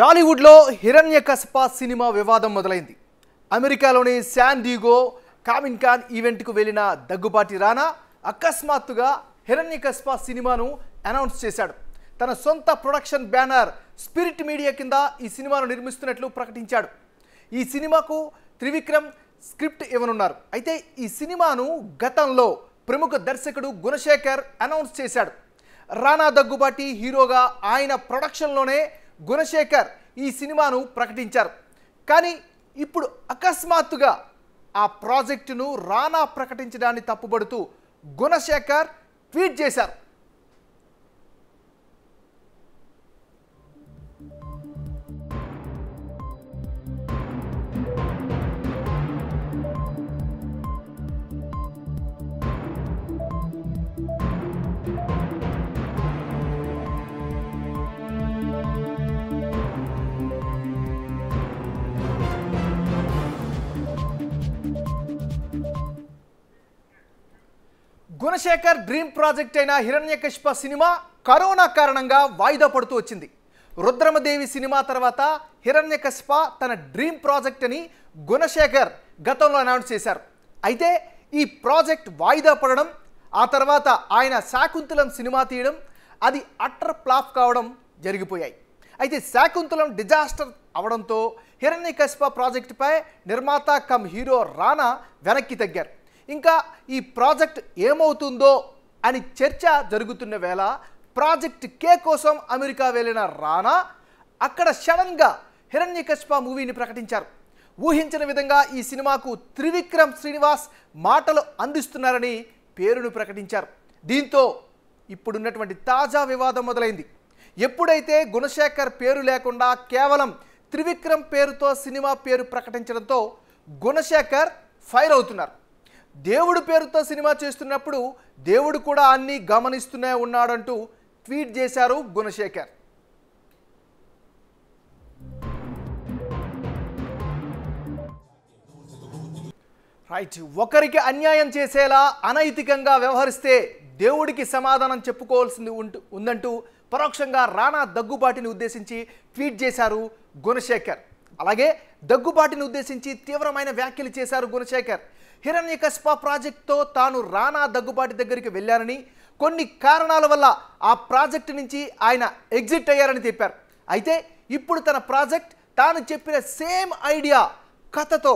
Tollywood lo Hiranyakasipa cinema vivadam modalaindi. America loni San Diego Kamin Khan event ku velina Daggupati Rana akasmatuga Hiranyakasipa cinema nu announce chesadu. Tana sonta production banner Spirit Media kinda ee cinema nu nirmistunnatlu prakatinchadu. Ee cinema ku Trivikram script ivanunaru. Aithe ee cinema nu gatanlo pramuka darshakadu Gunasekhar announce chesadu. Rana Daggupati heroga aina production lone Gunasekhar ee cinema nu prakatincharu. Kani ippudu akasmatuga aa project nu Rana prakatinchadani tappubadutu Gunasekhar tweet chesaru. Gunasekhar dream project aina Hiranyakashipa cinema Corona కారణంగా వాయిదా పడుతూ వచ్చింది. Rudramadevi cinema తర్వాత హిరణ్యకశిప తన dream project అని గుణశేఖర్ గతంలో announce చేశారు. అయితే ఈ ప్రాజెక్ట్ వాయిదా పడడం ఆ తర్వాత ఆయన శాకుంతలం సినిమా తీయడం అది అట్టర్ ఫ్లాప్ కావడం జరిగిపోయాయి. అయితే శాకుంతలం డిజాస్టర్ అవడంతో హిరణ్యకశిప ప్రాజెక్ట్ పై నిర్మాత కమ్ హీరో రానా వెనక్కి తగ్గారు. ఇంకా ఈ ప్రాజెక్ట్ ఏమవుతుందో అని చర్చ జరుగుతున్న వేళ ప్రాజెక్ట్ కే కోసం అమెరికా వెళ్ళిన రానా అక్కడ షడన్గా హిరణ్యకశిప మూవీని ప్రకటించారు. ఊహించిన విధంగా ఈ సినిమాకు త్రివిక్రమ్ శ్రీనివాస్ మాటలు అందిస్తున్నారని పేరును ప్రకటించారు. దీంతో ఇప్పుడున్నటువంటి తాజా వివాదం మొదలైంది. ఎప్పుడైతే గుణశేఖర్ పేరు లేకుండా కేవలం త్రివిక్రమ్ పేరుతో సినిమా పేరు ప్రకటించడంతో గుణశేఖర్ ఫైర్ అవుతున్నారు. దేవుడు పేరుతో సినిమా చేస్తున్నప్పుడు దేవుడు కూడా అన్ని గమనిస్తూనే ఉన్నాడంటూ ట్వీట్ చేశారు గుణశేఖర్. రైట్, ఒకరికి అన్యాయం చేసేలా అనైతికంగా వ్యవహరిస్తే దేవుడికి సమాధానం చెప్పుకోవాల్సింది ఉందంటూ పరోక్షంగా రానా దగ్గుబాటిని ఉద్దేశించి ట్వీట్ చేశారు గుణశేఖర్. అలాగే దగ్గుబాటిని ఉద్దేశించి తీవ్రమైన వ్యాఖ్యలు చేశారు గుణశేఖర్. హిరణ్యకశిప ప్రాజెక్టుతో తాను రానా దగ్గుబాటి దగ్గరికి వెళ్ళానని, కొన్ని కారణాల వల్ల ఆ ప్రాజెక్టు నుంచి ఆయన ఎగ్జిట్ అయ్యారని చెప్పారు. అయితే ఇప్పుడు తన ప్రాజెక్ట్ తాను చెప్పిన సేమ్ ఐడియా కథతో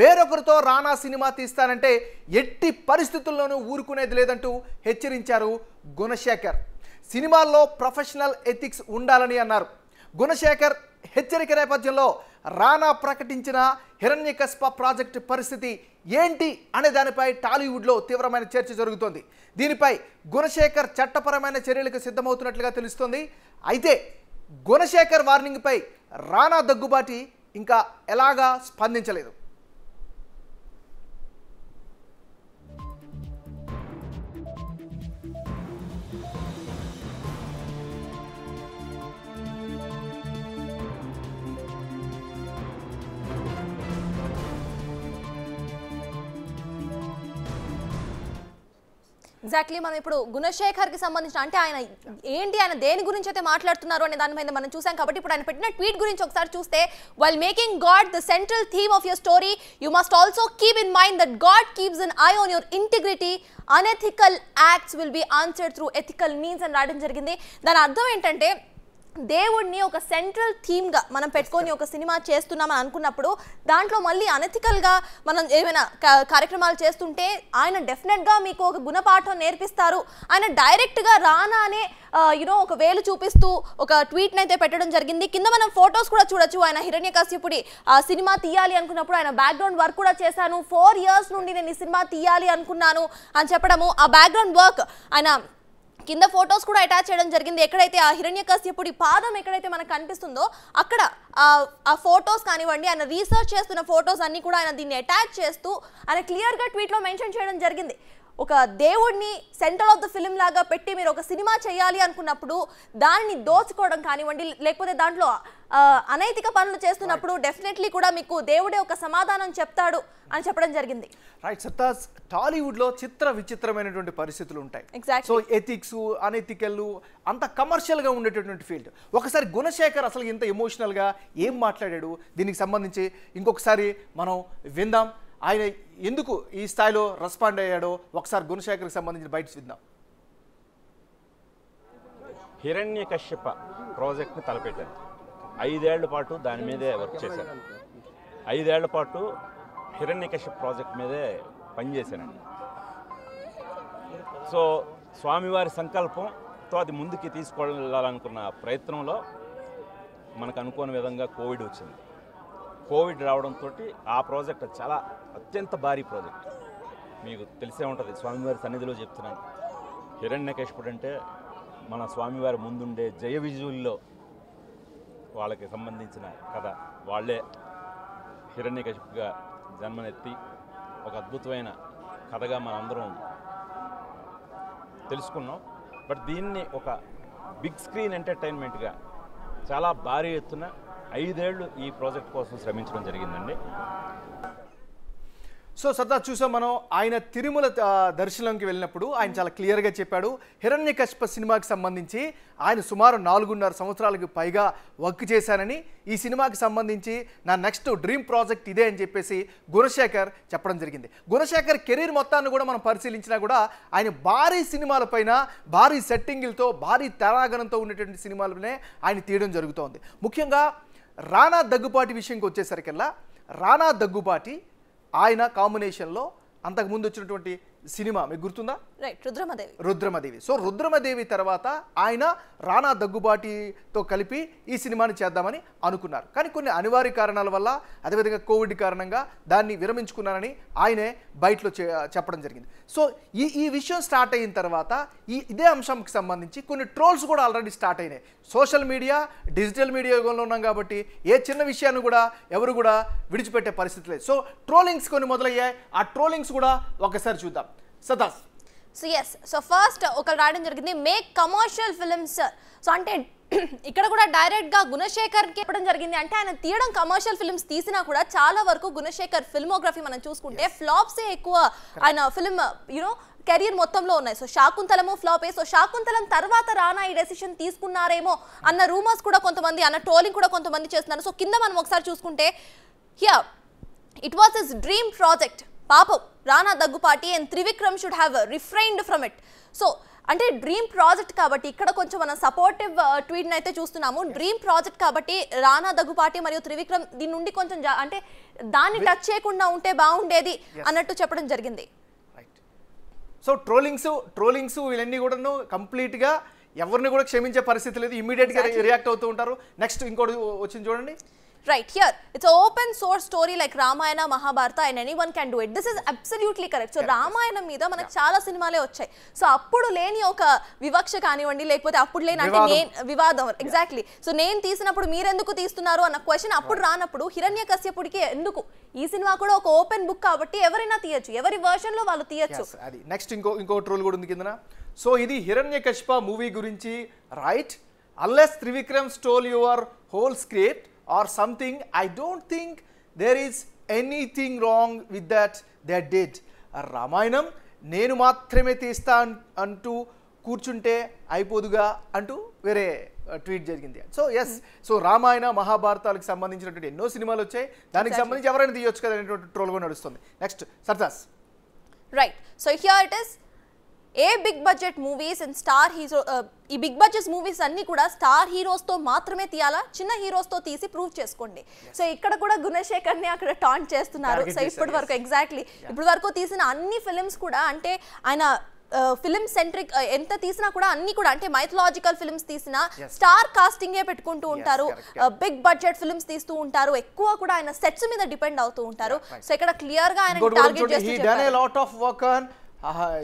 వేరొకరితో రానా సినిమా తీస్తానంటే ఎట్టి పరిస్థితుల్లోనూ ఊరుకునేది లేదంటూ హెచ్చరించారు గుణశేఖర్. సినిమాల్లో ప్రొఫెషనల్ ఎథిక్స్ ఉండాలని అన్నారు గుణశేఖర్. హెచ్చరిక నేపథ్యంలో రానా ప్రకటించిన హిరణ్యకశిప ప్రాజెక్టు పరిస్థితి ఏంటి అనే దానిపై టాలీవుడ్లో తీవ్రమైన చర్చ జరుగుతోంది. దీనిపై గుణశేఖర్ చట్టపరమైన చర్యలకు సిద్ధమవుతున్నట్లుగా తెలుస్తోంది. అయితే గుణశేఖర్ వార్నింగ్పై రానా దగ్గుబాటి ఇంకా ఎలాగా స్పందించలేదు. ఎగ్జాక్ట్లీ మనం ఇప్పుడు గుణశేఖర్కి సంబంధించిన అంటే ఆయన దేని గురించి అయితే మాట్లాడుతున్నారు అనే దాని మీద మనం చూసాం. కాబట్టి ఇప్పుడు ఆయన పెట్టిన ట్వీట్ గురించి ఒకసారి చూస్తే, while making God the central theme of your story you must also keep in mind that God keeps an eye on your integrity, unethical acts will be answered through ethical means అని రాయడం జరిగింది. దాని అర్థం ఏంటంటే దేవుడిని ఒక central థీమ్గా మనం పెట్టుకొని ఒక సినిమా చేస్తున్నామని అనుకున్నప్పుడు దాంట్లో మళ్ళీ అనెథికల్గా మనం ఏమైనా కార్యక్రమాలు చేస్తుంటే ఆయన డెఫినెట్గా మీకు ఒక గుణపాఠం నేర్పిస్తారు. ఆయన డైరెక్ట్గా రానానే ఒక వేలు చూపిస్తూ ఒక ట్వీట్ని అయితే పెట్టడం జరిగింది. కింద మనం ఫొటోస్ కూడా చూడొచ్చు. ఆయన హిరణ్యకశిపుడి సినిమా తీయాలి అనుకున్నప్పుడు ఆయన బ్యాక్గ్రౌండ్ వర్క్ కూడా చేశాను, 4 years నుండి నేను ఈ సినిమా తీయాలి అనుకున్నాను అని చెప్పడము, ఆ బ్యాక్గ్రౌండ్ వర్క్ ఆయన కింద ఫొటోస్ కూడా అటాచ్ చేయడం జరిగింది. ఎక్కడైతే ఆ హిరణ్యకశిపుడి పాదం ఎక్కడైతే మనకు కనిపిస్తుందో అక్కడ ఆ ఫొటోస్ కానివ్వండి, ఆయన రీసెర్చ్ చేస్తున్న ఫొటోస్ అన్నీ కూడా ఆయన దీన్ని అటాచ్ చేస్తూ ఆయన క్లియర్గా ట్వీట్లో మెన్షన్ చేయడం జరిగింది. ఒక దేవుడిని సెంటర్ ఆఫ్ ద ఫిల్మ్ లాగా పెట్టి మీరు ఒక సినిమా చేయాలి అనుకున్నప్పుడు దాన్ని దోచుకోవడం కానివ్వండి లేకపోతే దాంట్లో అనైతిక పనులు చేస్తున్నప్పుడు డెఫినెట్లీ కూడా మీకు దేవుడే ఒక సమాధానం చెప్తాడు అని చెప్పడం జరిగింది. రైట్ సత్తాస్, టాలీవుడ్ లో చిత్ర విచిత్రమైనటువంటి పరిస్థితులు ఉంటాయి. ఎగ్జాక్ట్. సో ఎథిక్స్ అనైతికలు అంత కమర్షియల్ గా ఉండేటటువంటి ఫీల్డ్. ఒకసారి గుణశేఖర్ అసలు ఇంత ఎమోషనల్ గా ఏం మాట్లాడాడు దీనికి సంబంధించి ఇంకొకసారి మనం విందాం. ఆయన ఎందుకు ఈ స్థాయిలో రెస్పాండ్ అయ్యాడో ఒకసారి గుణశేఖర్కి సంబంధించిన బయట విద్దాం. హిరణ్య కశ్యప ప్రాజెక్ట్ని తలపెట్టారు. 5 ఏళ్ల పాటు దాని మీదే వర్క్ చేశాను. 5 ఏళ్ల పాటు హిరణ్య కశ్యప ప్రాజెక్ట్ మీదే పనిచేశానండి. సో స్వామివారి సంకల్పంతో అది ముందుకి తీసుకెళ్ళాలనుకున్న ప్రయత్నంలో మనకు అనుకోని విధంగా కోవిడ్ వచ్చింది. కోవిడ్ రావడంతో ఆ ప్రాజెక్ట్ చాలా అత్యంత భారీ ప్రాజెక్ట్, మీకు తెలిసే ఉంటుంది. స్వామివారి సన్నిధిలో చెప్తున్నాను, హిరణ్యకేశపుడు అంటే మన స్వామివారి ముందుండే జయ విజువుల్లో వాళ్ళకి సంబంధించిన కథ. వాళ్ళే హిరణ్యకేశపుడుగా జన్మనెత్తి ఒక అద్భుతమైన కథగా మనందరం తెలుసుకున్నాం. బట్ దీన్ని ఒక బిగ్ స్క్రీన్ ఎంటర్టైన్మెంట్గా చాలా భారీ ఎత్తున 5 ఏళ్ళు ఈ ప్రాజెక్ట్ కోసం శ్రమించడం జరిగిందండి. సో సదా చూసాం మనం, ఆయన తిరుమల దర్శనంకి వెళ్ళినప్పుడు ఆయన చాలా క్లియర్గా చెప్పాడు. హిరణ్యకశ్యప సినిమాకి సంబంధించి ఆయన సుమారు 4.5 సంవత్సరాలకు పైగా వర్క్ చేశానని, ఈ సినిమాకి సంబంధించి నా నెక్స్ట్ డ్రీమ్ ప్రాజెక్ట్ ఇదే అని చెప్పేసి గుణశేఖర్ చెప్పడం జరిగింది. గుణశేఖర్ కెరీర్ మొత్తాన్ని కూడా మనం పరిశీలించినా కూడా ఆయన భారీ సినిమాలపైన భారీ సెట్టింగులతో భారీ తరాగణంతో ఉండేటువంటి సినిమాలనే ఆయన తీయడం జరుగుతోంది. ముఖ్యంగా రానా దగ్గుబాటి విషయంకి వచ్చేసరికల్లా, రానా దగ్గుబాటి ఆయన కాంబినేషన్లో అంతకుముందు వచ్చినటువంటి సినిమా మీకు గుర్తుందా? రైట్, రుద్రమదేవి. రుద్రమదేవి. సో రుద్రమదేవి తర్వాత ఆయన రానా దగ్గుబాటితో కలిపి ఈ సినిమాని చేద్దామని అనుకున్నారు. కానీ కొన్ని అనివార్య కారణాల వల్ల, అదేవిధంగా కోవిడ్ కారణంగా దాన్ని విరమించుకున్నారని ఆయనే బయటలో చెప్పడం జరిగింది. సో ఈ విషయం స్టార్ట్ అయిన తర్వాత ఇదే అంశంకి సంబంధించి కొన్ని ట్రోల్స్ కూడా ఆల్రెడీ స్టార్ట్ అయినాయి. సోషల్ మీడియా, డిజిటల్ మీడియా యుగంలో ఉన్నాం కాబట్టి ఏ చిన్న విషయాన్ని కూడా ఎవరు కూడా విడిచిపెట్టే పరిస్థితి లేదు. సో ట్రోలింగ్స్ కొన్ని మొదలయ్యాయి. ఆ ట్రోలింగ్స్ కూడా ఒకసారి చూద్దాం. సో ఫస్ట్ ఒకరు రాయడం జరిగింది, మేక్ కమర్షియల్ ఫిలిమ్స్. సో అంటే ఇక్కడ కూడా డైరెక్ట్గా గుణశేఖర్కి చెప్పడం జరిగింది. అంటే ఆయన తీయడం కమర్షియల్ ఫిల్మ్స్ తీసినా కూడా చాలా వరకు గుణశేఖర్ ఫిల్మోగ్రఫీ మనం చూసుకుంటే ఫ్లాప్సే ఎక్కువ ఆయన ఫిల్మ్ కెరీర్ మొత్తంలో ఉన్నాయి. సో శాకుంతలము ఫ్లాపే. సో శాకుంతలం తర్వాత రానా ఈ డెసిషన్ తీసుకున్నారేమో అన్న రూమర్స్ కూడా కొంతమంది, అన్న ట్రోలింగ్ కూడా కొంతమంది చేస్తున్నారు. సో కింద మనం ఒకసారి చూసుకుంటే, here it was his dream project, పాపం Rana Daggubati and Trivikram should have refrained from it. So అంటే డ్రీమ్ ప్రాజెక్ట్ కాబట్టి ఇక్కడ కొంచెం మనం సపోర్టివ్ ట్వీట్ని అయితే చూస్తున్నాము. డ్రీమ్ ప్రాజెక్ట్ కాబట్టి రానా దగ్గుపాటి మరియు త్రివిక్రమ్ దీని నుండి కొంచెం అంటే దాన్ని టచ్ చేయకుండా ఉంటే బాగుండేది అన్నట్టు చెప్పడం జరిగింది. సో ట్రోలింగ్స్ ఇవన్నీ కూడా కంప్లీట్గా ఎవరిని కూడా క్షమించే పరిస్థితి లేదు. ఇమీడియట్గా రియాక్ట్ అవుతూ ఉంటారు. నెక్స్ట్ ఇంకోటి వచ్చింది చూడండి. Right, here it's an open source story like Ramayana, Mahabharata, and anyone can do it. This is absolutely correct. So Ramayana meeda manaku chaala cinemale vachai. So appudu leni oka vivaksha kaanivandi lekapothe appudu leni ante nen vivadam. Exactly. So nen teesinappudu meer enduku teestunnaru anna question appudu raanappudu హిరణ్యకశ్యపుడికి ఎందుకు ఈ cinema కూడా ఒక open book కాబట్టి ఎవరైనా తీయచ్చు, ఎవరి version లో వాళ్ళు తీయచ్చు. అది నెక్స్ట్ ఇంకో ట్రోల్ కూడా ఉంది కిందన. సో ఇది హిరణ్యకశ్యప మూవీ గురించి. Right, unless Trivikram stole your whole script or something, I don't think there is anything wrong with that they did. Ramayanam nenu maatrame teesta antu kurchunte aipoduga antu vere tweet జరిగింది. So yes, so Ramayana మహాభారతాలకు సంబంధించినటువంటి ఎన్నో సినిమాలు వచ్చాయి, దానికి సంబంధించి ఎవరైనా తీయొచ్చు కదా అనేటువంటి ట్రోల్ గా నడుస్తుంది. నెక్స్ట్ సర్దాస్. Right, so here it is a big budget movies and star hero. ఈ బిగ్ బడ్జెట్ మూవీస్ అన్ని కూడా స్టార్ హీరోస్తో మాత్రమే తీయాలా, చిన్న హీరోస్తో తీసి ప్రూవ్ చేసుకోండి. సో ఇక్కడ కూడా గుణశేఖర్ని అక్కడ టాంట్ చేస్తున్నారు. సో ఇప్పటి వరకు ఎగ్జాక్ట్లీ ఇప్పటి వరకు తీసిన అన్ని ఫిలిమ్స్ కూడా అంటే ఆయన ఫిలిం సెంట్రిక్ ఎంత తీసినా కూడా అన్ని కూడా అంటే మైథలాజికల్ ఫిలిమ్స్ తీసినా స్టార్ కాస్టింగే పెట్టుకుంటూ ఉంటారు, బిగ్ బడ్జెట్ ఫిలిమ్స్ తీస్తూ ఉంటారు, ఎక్కువ కూడా ఆయన సెట్స్ మీద డిపెండ్ అవుతూ ఉంటారు. సో ఇక్కడ క్లియర్ గా ఆయన టార్గెట్ చేస్తున్నారు.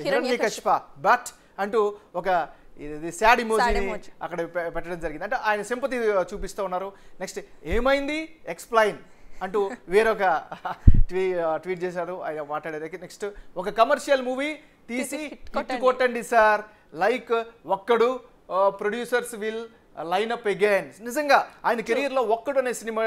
హిరణ్యకశ్యప బట్ అంటూ ఒక ఇది సాడ్ ఎమోజీని అక్కడ పెట్టడం జరిగింది. అంటే ఆయన సింపతి చూపిస్తూ ఉన్నారు. నెక్స్ట్ ఏమైంది ఎక్స్ప్లెయిన్ అంటూ వేరొక ట్వీట్ చేశారు ఆయన మాట్లాడేది. నెక్స్ట్ ఒక కమర్షియల్ మూవీ తీసి కొట్టండి sir like Okkadu producers will line up again. నిజంగా ఆయన కెరీర్ లో ఒక్కడు అనే సినిమా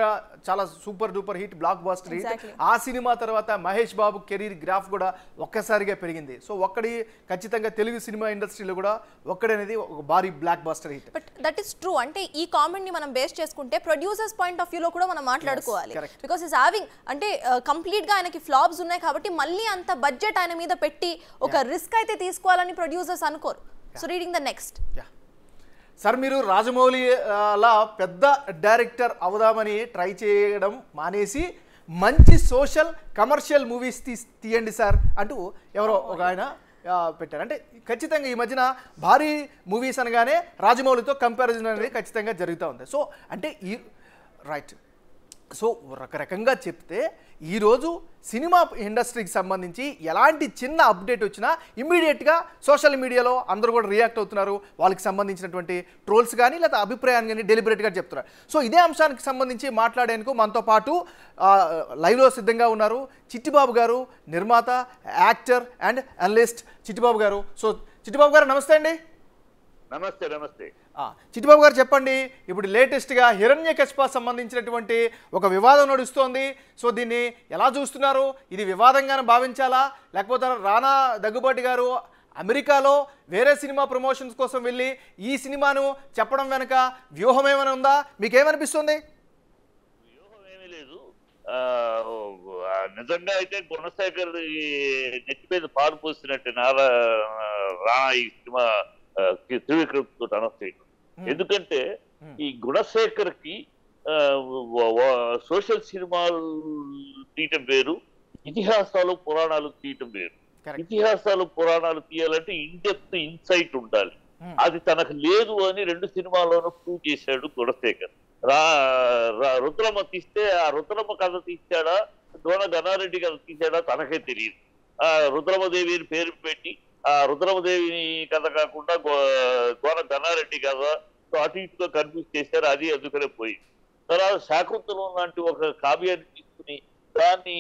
చాలా super duper hit blockbuster hit. ఆ సినిమా తర్వాత మహేష్ బాబు కెరీర్ గ్రాఫ్ కూడా ఒక్కసారిగా పెరిగింది. సో ఒక్కడి ఖచ్చితంగా తెలుగు సినిమా ఇండస్ట్రీలో కూడా ఒక్కడనేది ఒక భారీ blockbuster hit. But that is true. అంటే ఈ కామెంట్ ని మనం బేస్ చేసుకుంటే ప్రొడ్యూసర్స్ పాయింట్ ఆఫ్ వ్యూ లో కూడా మనం మాట్లాడుకోవాలి. బికాస్ ఈస్ హావింగ్ అంటే కంప్లీట్ గా ఆయనకి ఫ్లాప్స్ ఉన్నాయి కాబట్టి మళ్ళీ అంత బడ్జెట్ ఆయన మీద పెట్టి ఒక రిస్క్ అయితే తీసుకోవాలని ప్రొడ్యూసర్స్ అనుకోరు. So reading the next. Sir మీరు రాజమౌళి అలా పెద్ద డైరెక్టర్ అవుదామని ట్రై చేయడం మానేసి మంచి సోషల్ కమర్షియల్ మూవీస్ తీయండి సార్ అంటూ ఎవరో ఒక ఆయన పెట్టారు. అంటే ఖచ్చితంగా ఈ మధ్యన భారీ మూవీస్ అనగానే రాజమౌళితో కంపారిజన్ అనేది ఖచ్చితంగా జరుగుతూ ఉంది. సో అంటే ఈ రైట్ సో రకరకంగా చెప్తే ఈరోజు సినిమా ఇండస్ట్రీకి సంబంధించి ఎలాంటి చిన్న అప్డేట్ వచ్చినా ఇమ్మీడియట్గా సోషల్ మీడియాలో అందరూ కూడా రియాక్ట్ అవుతున్నారు. వాళ్ళకి సంబంధించినటువంటి ట్రోల్స్ కానీ లేదా అభిప్రాయాన్ని కానీ డెలిబరేట్గా చెప్తున్నారు. సో ఇదే అంశానికి సంబంధించి మాట్లాడేందుకు మనతో పాటు లైవ్లో సిద్ధంగా ఉన్నారు చిట్టిబాబు గారు, నిర్మాత, యాక్టర్ అండ్ అనలిస్ట్ చిట్టిబాబు గారు. సో చిట్టిబాబు గారు నమస్తే అండి. నమస్తే. నమస్తే చిట్టిబాబు గారు. చెప్పండి, ఇప్పుడు లేటెస్ట్గా హిరణ్యకశిప సంబంధించినటువంటి ఒక వివాదం నడుస్తోంది. సో దీన్ని ఎలా చూస్తున్నారు? ఇది వివాదంగానే భావించాలా, లేకపోతే రానా దగ్గుబాటి గారు అమెరికాలో వేరే సినిమా ప్రమోషన్స్ కోసం వెళ్ళి ఈ సినిమాను చెప్పడం వెనుక వ్యూహం ఏమైనా ఉందా? మీకేమనిపిస్తుంది? వ్యూహం ఏమీ లేదు. నిజంగా అయితే గుణశేఖర్ నెత్తి మీద పాలు పోసినట్టు నారా రానా ఈ సినిమా త్రివిక్రమ్ అనౌన్స్ చేయడం. ఎందుకంటే ఈ గుణశేఖర్ కి సోషల్ సినిమాలు తీయటం వేరు, ఇతిహాసాలు పురాణాలు తీయటం వేరు. ఇతిహాసాలు పురాణాలు తీయాలంటే ఇన్ డెప్త్ ఇన్సైట్ ఉండాలి, అది తనకు లేదు అని రెండు సినిమాల్లోనూ ప్రూవ్ చేశాడు గుణశేఖర్. రుద్రమ తీస్తే ఆ రుద్రమ కథ తీశాడా, దోన గణారెడ్డి కథ తీశాడా తనకే తెలియదు. ఆ రుద్రమదేవి అని పేరు పెట్టి ఆ రుద్రమదేవిని కథ కాకుండా గోన గన్నారెడ్డి కథ అటు ఇటుగా కన్ఫ్యూజ్ చేశారు, అది అందుకనే పోయింది. తర్వాత శాకుంతలం లాంటి ఒక కావ్యాన్ని తీసుకుని దాన్ని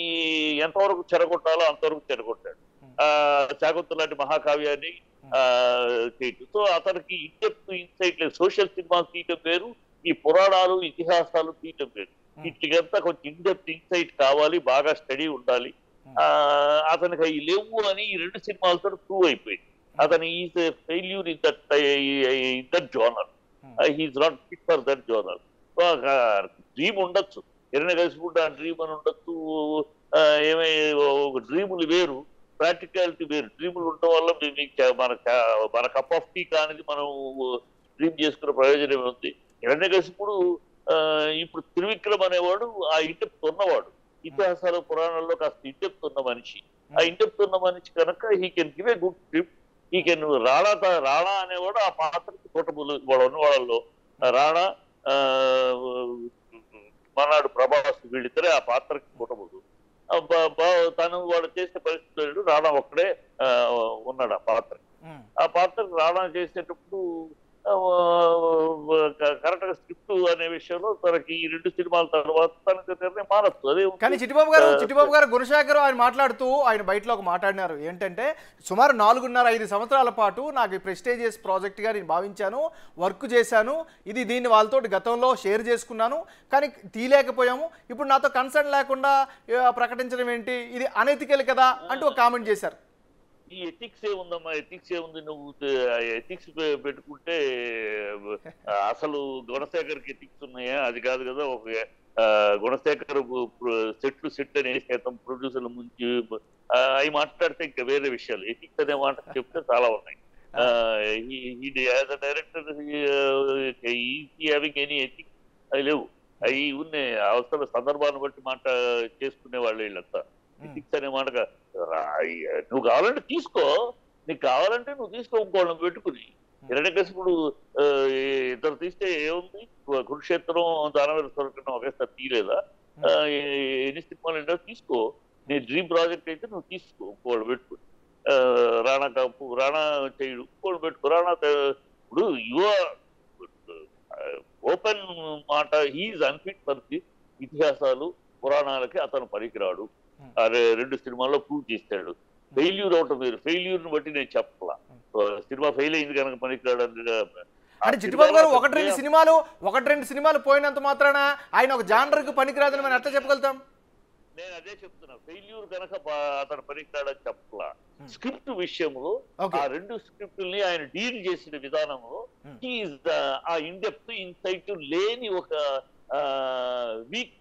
ఎంతవరకు చెరగొట్టాలో అంతవరకు చెరగొట్టాడు. శాకుంతలం లాంటి మహాకావ్యాన్ని చేయటం. సో అతనికి ఇంటెప్త్ ఇన్సైట్ లేదు. సోషల్ సినిమాలు తీయటం వేరు, ఈ పురాణాలు ఇతిహాసాలు తీయటం వేరు. వీటికంతా కొంచెం ఇంటెప్త్ ఇన్సైట్ కావాలి, బాగా స్టడీ ఉండాలి. అతనికి అవి లేవు అని ఈ రెండు సినిమాలతో ప్రూవ్ అయిపోయింది. అతను is failure in that genre, he's not fit for that genre. Dream ఉండొచ్చు, ఎవరైనా కలిసిపోతే ఆ డ్రీమ్ అని ఉండొచ్చు. ఏమై డ్రీములు వేరు, ప్రాక్టికాలిటీ వేరు. డ్రీములు ఉండటం వల్ల మన కప్ ఆఫ్ టీ కానిది మనం డ్రీమ్ చేసుకునే ప్రయోజనం ఉంది. ఎవరైనా కలిసిప్పుడు ఇప్పుడు త్రివిక్రమ్ అనేవాడు ఆ ఇంటి ఉన్నవాడు, ఇతిహాసాలు పురాణాల్లో కాస్త ఇంటెప్తున్న మనిషి. ఆ ఇంటెప్తున్న మనిషి కనుక he can give a good trip. He can Rana అనేవాడు ఆ పాత్రకి పోటబుల్. వాడు ఉన్న వాళ్ళలో రాణా మనాడు ప్రభాస్ వీళ్ళిద్దరే ఆ పాత్రకి పోటబుల్. తను వాడు చేసే పరిస్థితులు రాణా ఒక్కడే ఉన్నాడు ఆ పాత్ర. ఆ పాత్రకి రాణా చేసేటప్పుడు కరెక్ట్ గా స్క్రిప్ట్ అనే విషయంలో తనకి ఈ రెండు సినిమాల తర్వాత తనకు నిర్ణయం మారచ్చు. అదే కానీ చిట్టిబాబు గారు గుణశేఖర్ ఆయన మాట్లాడుతూ ఆయన బయటలోకి మాట్లాడినారు ఏంటంటే, సుమారు 4.5-5 సంవత్సరాల పాటు నాకు ప్రెస్టీజియస్ ప్రాజెక్ట్ గా నేను భావించాను, వర్క్ చేశాను. ఇది దీన్ని వాళ్ళతో గతంలో షేర్ చేసుకున్నాను కానీ తీయలేకపోయాము. ఇప్పుడు నాతో కన్సర్న్ లేకుండా ప్రకటించడం ఏంటి, ఇది అనైతికల్ కదా అంటూ ఒక కామెంట్ చేశారు. ఈ ఎథిక్స్ ఏముందమ్మా, ఎథిక్స్ ఏముంది? నువ్వు ఎథిక్స్ పెట్టుకుంటే అసలు గుణశేఖర్కి ఎథిక్స్ ఉన్నాయా? అది కాదు కదా. ఒక గుణశేఖర్ సెట్ అనే శాతం ప్రొడ్యూసర్ల ముందు అవి మాట్లాడితే ఇంకా వేరే విషయాలు. ఎథిక్స్ అనే మాట చెప్తే చాలా ఉన్నాయి. As a director having any ethics అవి లేవు. అవి ఉన్నాయి అవసరం సందర్భాన్ని బట్టి మాట చేసుకునే వాళ్ళు వీళ్ళంతా. ఎథిక్స్ అనే మాట నువ్వు కావాలంటే తీసుకో, నీకు కావాలంటే నువ్వు తీసుకోవాలని పెట్టుకుని హిరణ్యకశిపుడు ఇప్పుడు ఇద్దరు తీస్తే ఏముంది? కురుక్షేత్రం, దానవీర స్వర్గం ఒకేసారి తీయలేదా? ఎన్ని సినిమాలు ఏంటో తీసుకో. నీ డ్రీమ్ ప్రాజెక్ట్ అయితే నువ్వు తీసుకో, ఇంకోళ్ళు పెట్టుకుని. రాణా కాపు రాణా చేయుడు ఇంకోళ్ళు పెట్టుకో. రాణా ఇప్పుడు యువ ఓపెన్ మాట హీజ్ అన్ఫిట్ ఫర్ ది ఇతిహాసాలు పురాణాలకి అతను పనికిరాడు. రెండు సినిమాల్లో ప్రూవ్ చేశాడు. failure out of failure cinema failure అంటే చిట్టుబాబు గారు ఒకటి రెండు సినిమాలు పోయినంత మాత్రాన ఆయన ఒక జానర్ కు పనికిరాదని మనం అట్లా చెప్పగలుగుతాం? నేను అదే చెప్తున్నా, ఫెయిల్యూర్ గనక అతను పనికిరాడని చెప్పలా. స్క్రిప్ట్ విషయంలో ఆ రెండు స్క్రిప్టుల్ని ఆయన డీల్ చేసిన విధానంలో ఆ ఇన్ డెప్త్ ఇన్సైట్ లేని ఒక వీక్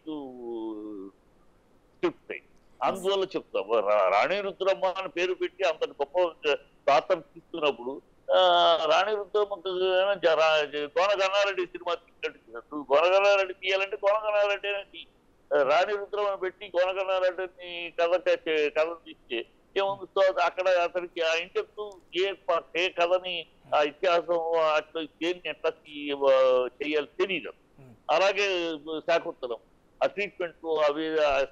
స్క్రిప్ట్. అందువల్ల చెప్తాం రాణి రుద్రమ్మ అని పేరు పెట్టి అంత గొప్ప ప్రాతంభిస్తున్నప్పుడు రాణి రుద్రమ్మ కోనగన్నారెడ్డి సినిమా తీసినట్టు కోనగన్నారెడ్డి తీయాలంటే కోనగన్నారెడ్డి అని రాణి రుద్రమ్మ పెట్టి కోనగన్నారెడ్డిని కథ తీస్తే ఏముంది? అక్కడ అతనికి ఆ ఇంటెక్ట్ ఏ కథని ఆ ఇతిహాసం అట్లా దేన్ని ఎట్లా చేయాలి తెలియదు. అలాగే శాకుంతలం ఆ ట్రీట్మెంట్ అవి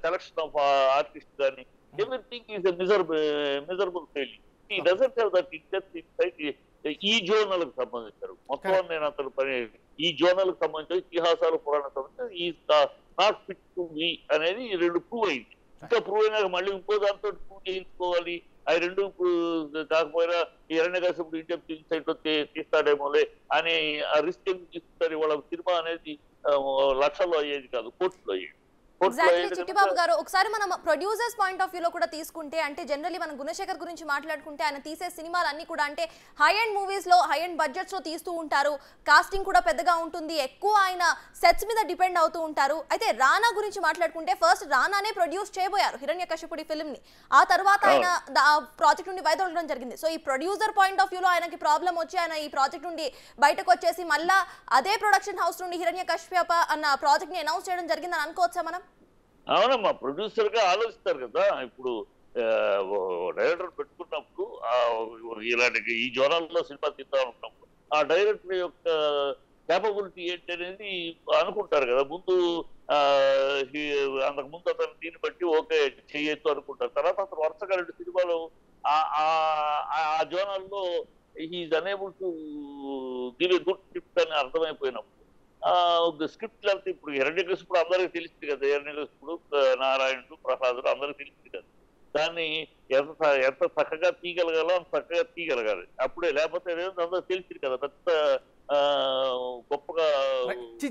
సెలక్షన్ ఆఫ్ ఆర్టిస్ట్ కానీ everything is miserable failing. He doesn't have that intact insight ఈ జోనల్కి సంబంధించారు మొత్తం. నేను అతను పని ఈ జోనల్కి సంబంధించి ఇతిహాసాలు పురాణాలకు సంబంధించి ఈ నాట్ ఫిట్ టు బి అనేది రెండు ప్రూవ్ అయింది. ఇంకా ప్రూవ్ అయినాక మళ్ళీ ఇంకో దాంతో ప్రూవ్ చేయించుకోవాలి. అవి రెండు కాకపోయినా ఎరణ్యకశిపుడు ఇంటెక్ట్ ఇన్సైట్ తీస్తాడేమోలే అనే ఆ రిస్క్ ఎందుకు తీసుకుంటారు? వాళ్ళ సినిమా అనేది లక్షల్లో అయ్యేది కాదు, కోర్టులో అయ్యేది. ఎగ్జాక్ట్లీ చిట్టిబాబు గారు, ఒకసారి మనం ప్రొడ్యూసర్స్ పాయింట్ ఆఫ్ వ్యూలో కూడా తీసుకుంటే, అంటే జనరల్లీ మనం గుణశేఖర్ గురించి మాట్లాడుకుంటే ఆయన తీసే సినిమాలు అన్ని కూడా అంటే హై అండ్ మూవీస్లో హై అండ్ బడ్జెట్స్లో తీస్తూ ఉంటారు, కాస్టింగ్ కూడా పెద్దగా ఉంటుంది, ఎక్కువ ఆయన సెట్స్ మీద డిపెండ్ అవుతూ ఉంటారు. అయితే రానా గురించి మాట్లాడుకుంటే ఫస్ట్ రానానే ప్రొడ్యూస్ చేయబోయారు హిరణ్యకశిపుడి ఫిల్మ్ని, ఆ తర్వాత ఆయన ప్రాజెక్ట్ నుండి బయటపడడం జరిగింది. సో ఈ ప్రొడ్యూసర్ పాయింట్ ఆఫ్ వ్యూలో ఆయనకి ప్రాబ్లం వచ్చి ఆయన ఈ ప్రాజెక్ట్ నుండి బయటకు వచ్చేసి మళ్ళీ అదే ప్రొడక్షన్ హౌస్ నుండి హిరణ్యకశ్యప అన్న ప్రాజెక్ట్ని అనౌన్స్ చేయడం జరిగిందని అనుకోవచ్చా మనం? అవునమ్మా, ప్రొడ్యూసర్ గా ఆలోచిస్తారు కదా. ఇప్పుడు డైరెక్టర్ పెట్టుకున్నప్పుడు ఇలాంటి ఈ జోనాల్లో సినిమా తీద్దామనుకున్నప్పుడు ఆ డైరెక్టర్ యొక్క కేపబిలిటీ ఏంటి అనేది అనుకుంటారు కదా ముందు. అంతకుముందు అతను దీన్ని బట్టి ఓకే చేయొచ్చు అనుకుంటారు. తర్వాత అతను వరుసగా రెండు సినిమాలు ఆ జోనాల్లో he's unable to give a good script అని అర్థమైపోయినప్పుడు స్క్రిప్ట్ లేకపోతే ఇప్పుడు హిరణ్యకశిపుడు అందరికి తెలిసింది కదా, హిరణ్యకశిపుడు నారాయణుడు ప్రసాదుడు అందరికి తెలిసింది కదా. దాన్ని ఎంత చక్కగా తీయగలగాలో అంత చక్కగా తీయగలగాలి అప్పుడే, లేకపోతే అందరూ తెలిసింది కదా పెద్ద గొప్పగా.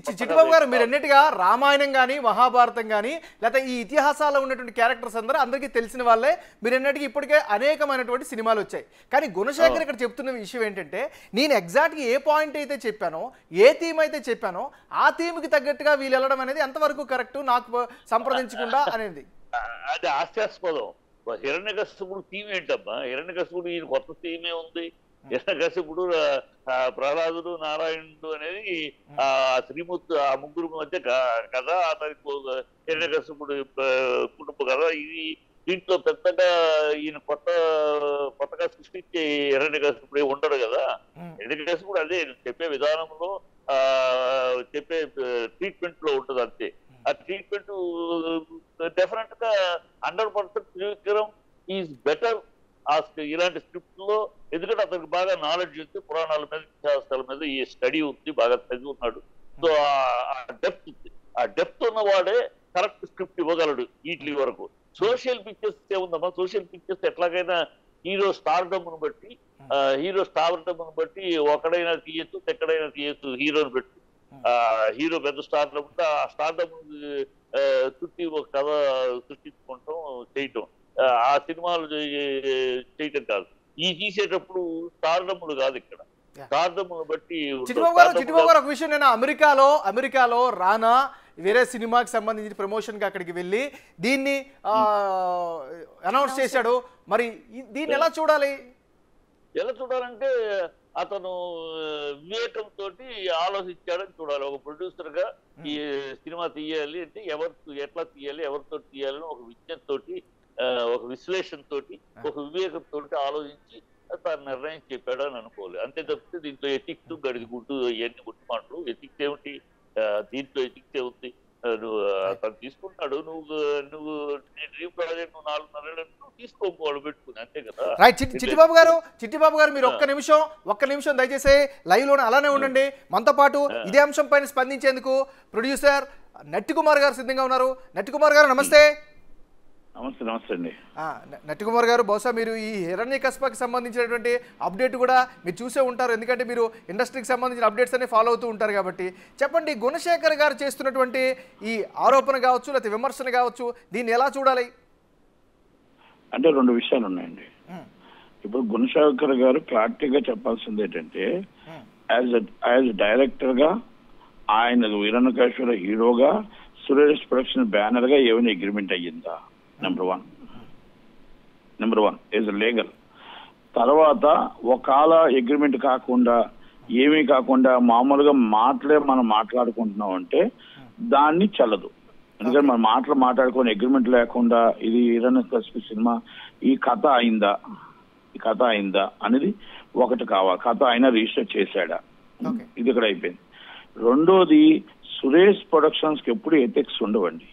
చిట్టిబాబు గారు, మీరు అన్నిటిగా రామాయణం కానీ మహాభారతం కానీ లేకపోతే ఈ ఇతిహాసాల్లో ఉన్నటువంటి క్యారెక్టర్స్ అందరూ అందరికీ తెలిసిన వాళ్ళే. మీరు అన్నిటికీ ఇప్పటికే అనేకమైనటువంటి సినిమాలు వచ్చాయి. కానీ గుణశేఖర్ ఇక్కడ చెప్తున్న విషయం ఏంటంటే, నేను ఎగ్జాక్ట్గా ఏ పాయింట్ అయితే చెప్పానో, ఏ థీమ్ అయితే చెప్పానో ఆ థీమ్కి తగ్గట్టుగా వీళ్ళు వెళ్ళడం అనేది ఎంతవరకు కరెక్ట్ నాకు సంప్రదించకుండా అనేది అది ఆశ్చర్యపదం. హిరణ్యకశిపుడు థీమ్ ఏంటమ్మా? హిరణ్యకశిపుడు ఈయన కొత్త థీమే ఉంది. హిరణ్యకశిపుడు ప్రహ్లాదుడు నారాయణుడు అనేది ఆ శ్రీమూర్తి ఆ ముగ్గురు మధ్య కథ, అతనికి హిరణ్యకశిపుడు కుటుంబ కథ. ఇది దీంట్లో పెద్దగా ఈయన కొత్తగా సృష్టించే హిరణ్యకశిపుడు ఉండడు కదా. హిరణ్యకశిపుడు అదే చెప్పే విధానంలో చెప్పే ట్రీట్మెంట్ లో ఉంటుంది అంతే. ఆ ట్రీట్మెంట్ డెఫినెట్ గా 100% త్రివిక్రమ్ ఈజ్ బెటర్ ఇలాంటి స్క్రిప్ట్ లో. ఎందుకంటే అతనికి బాగా నాలెడ్జ్ ఉంది, పురాణాల మీద ఇతిహాసాల మీద ఈ స్టడీ ఉంది, బాగా చదివి ఉన్నాడు. సో ఆ డెప్త్ ఉంది, ఆ డెప్త్ ఉన్నవాడే కరెక్ట్ స్క్రిప్ట్ ఇవ్వగలడు. వీటి వరకు సోషల్ పిక్చర్స్ ఏముందమ్మా, సోషల్ పిక్చర్స్ ఎట్లాగైనా హీరో స్టార్డమ్ ను బట్టి ఒకడైనా తీయచ్చు, ఎక్కడైనా తీయచ్చు. హీరోని బట్టి హీరో పెద్ద స్టార్డమ్ ఉంటే ఆ స్టార్డమ్ చుట్టి ఒక కథ సృష్టించుకుంటాం చేయటం, ఆ సినిమాలు చేయటం కాదు. ఈ తీసేటప్పుడు స్టార్డమ్లు కాదు ఇక్కడ, స్టార్డమ్లు బట్టి. చిట్టుబాబు గారు, ఒక విషయం, నేను అమెరికాలో రానా వేరే సినిమాకి సంబంధించిన ప్రమోషన్కి అక్కడికి వెళ్ళి దీన్ని అనౌన్స్ చేశాడు. మరి దీన్ని ఎలా చూడాలంటే అతను వివేకంతో ఆలోచించాడని చూడాలి. ఒక ప్రొడ్యూసర్ గా ఈ సినిమా తీయాలి అంటే ఎవరు ఎట్లా తీయాలి, ఎవరితో తీయాలని ఒక విజ్ఞతతో, ఒక విశ్లేషణతో, ఒక వివేకంతో ఆలోచించి తాను నిర్ణయం చెప్పాడు అని అనుకోవాలి. అంతే తప్పితే దీంట్లో ఎథిక్స్ గడిది గుడ్డు ఇవన్నీ గుడ్డు మాటలు. ఎథిక్స్ ఏమిటి దీంట్లో? ఎథిక్స్ ఏమిటి? తను తీసుకుంటాడు. నువ్వు డ్రీమ్ ప్రాజెక్ట్ నువ్వు 4.5 ఏళ్ళు తీసుకోవాలి పెట్టుకుని, అంతే కదా. రైట్. చిట్టిబాబు గారు మీరు ఒక్క నిమిషం దయచేసి లైవ్ లోనే అలానే ఉండండి. మనతో పాటు ఇదే అంశం పైన స్పందించేందుకు ప్రొడ్యూసర్ నట్టికుమార్ గారు సిద్ధంగా ఉన్నారు. నట్టికుమార్ గారు, నమస్తే. నమస్తే నమస్తే అండి నట్టికుమార్ గారు బహుశా మీరు ఈ హిరణ్యకశిపకి సంబంధించినటువంటి అప్డేట్ కూడా మీరు చూసే ఉంటారు ఎందుకంటే మీరు ఇండస్ట్రీకి సంబంధించిన అప్డేట్స్ అన్ని ఫాలో అవుతూ ఉంటారు కాబట్టి చెప్పండి గుణశేఖర్ గారు చేస్తున్నటువంటి ఈ ఆరోపణ కావచ్చు లేకపోతే విమర్శన కావచ్చు దీన్ని ఎలా చూడాలి అంటే రెండు విషయాలు ఉన్నాయండి ఇప్పుడు గుణశేఖర్ గారు క్లారిటీగా చెప్పాల్సింది ఏంటంటే యాజ్ డైరెక్టర్గా ఆయన హిరణ్యకశిపుల హీరోగా సురేష్ ప్రొడక్షన్ బ్యానర్గా ఏమైనా అగ్రిమెంట్ అయ్యిందా నెంబర్ వన్ ఈజ్ లీగల్ తర్వాత ఒకవేళ అగ్రిమెంట్ కాకుండా ఏమీ కాకుండా మామూలుగా మాటలే మనం మాట్లాడుకుంటున్నాం అంటే దాన్ని చల్లదు ఎందుకంటే మన మాటలు మాట్లాడుకుని అగ్రిమెంట్ లేకుండా ఇది హిరణ్యకశిపుల సినిమా ఈ కథ అయిందా అనేది ఒకటి కావాలి కథ అయినా రిజిస్టర్ చేశాడా ఇది ఇక్కడ అయిపోయింది రెండోది సురేష్ ప్రొడక్షన్స్ కి ఎప్పుడు ఎథిక్స్ ఉండవండి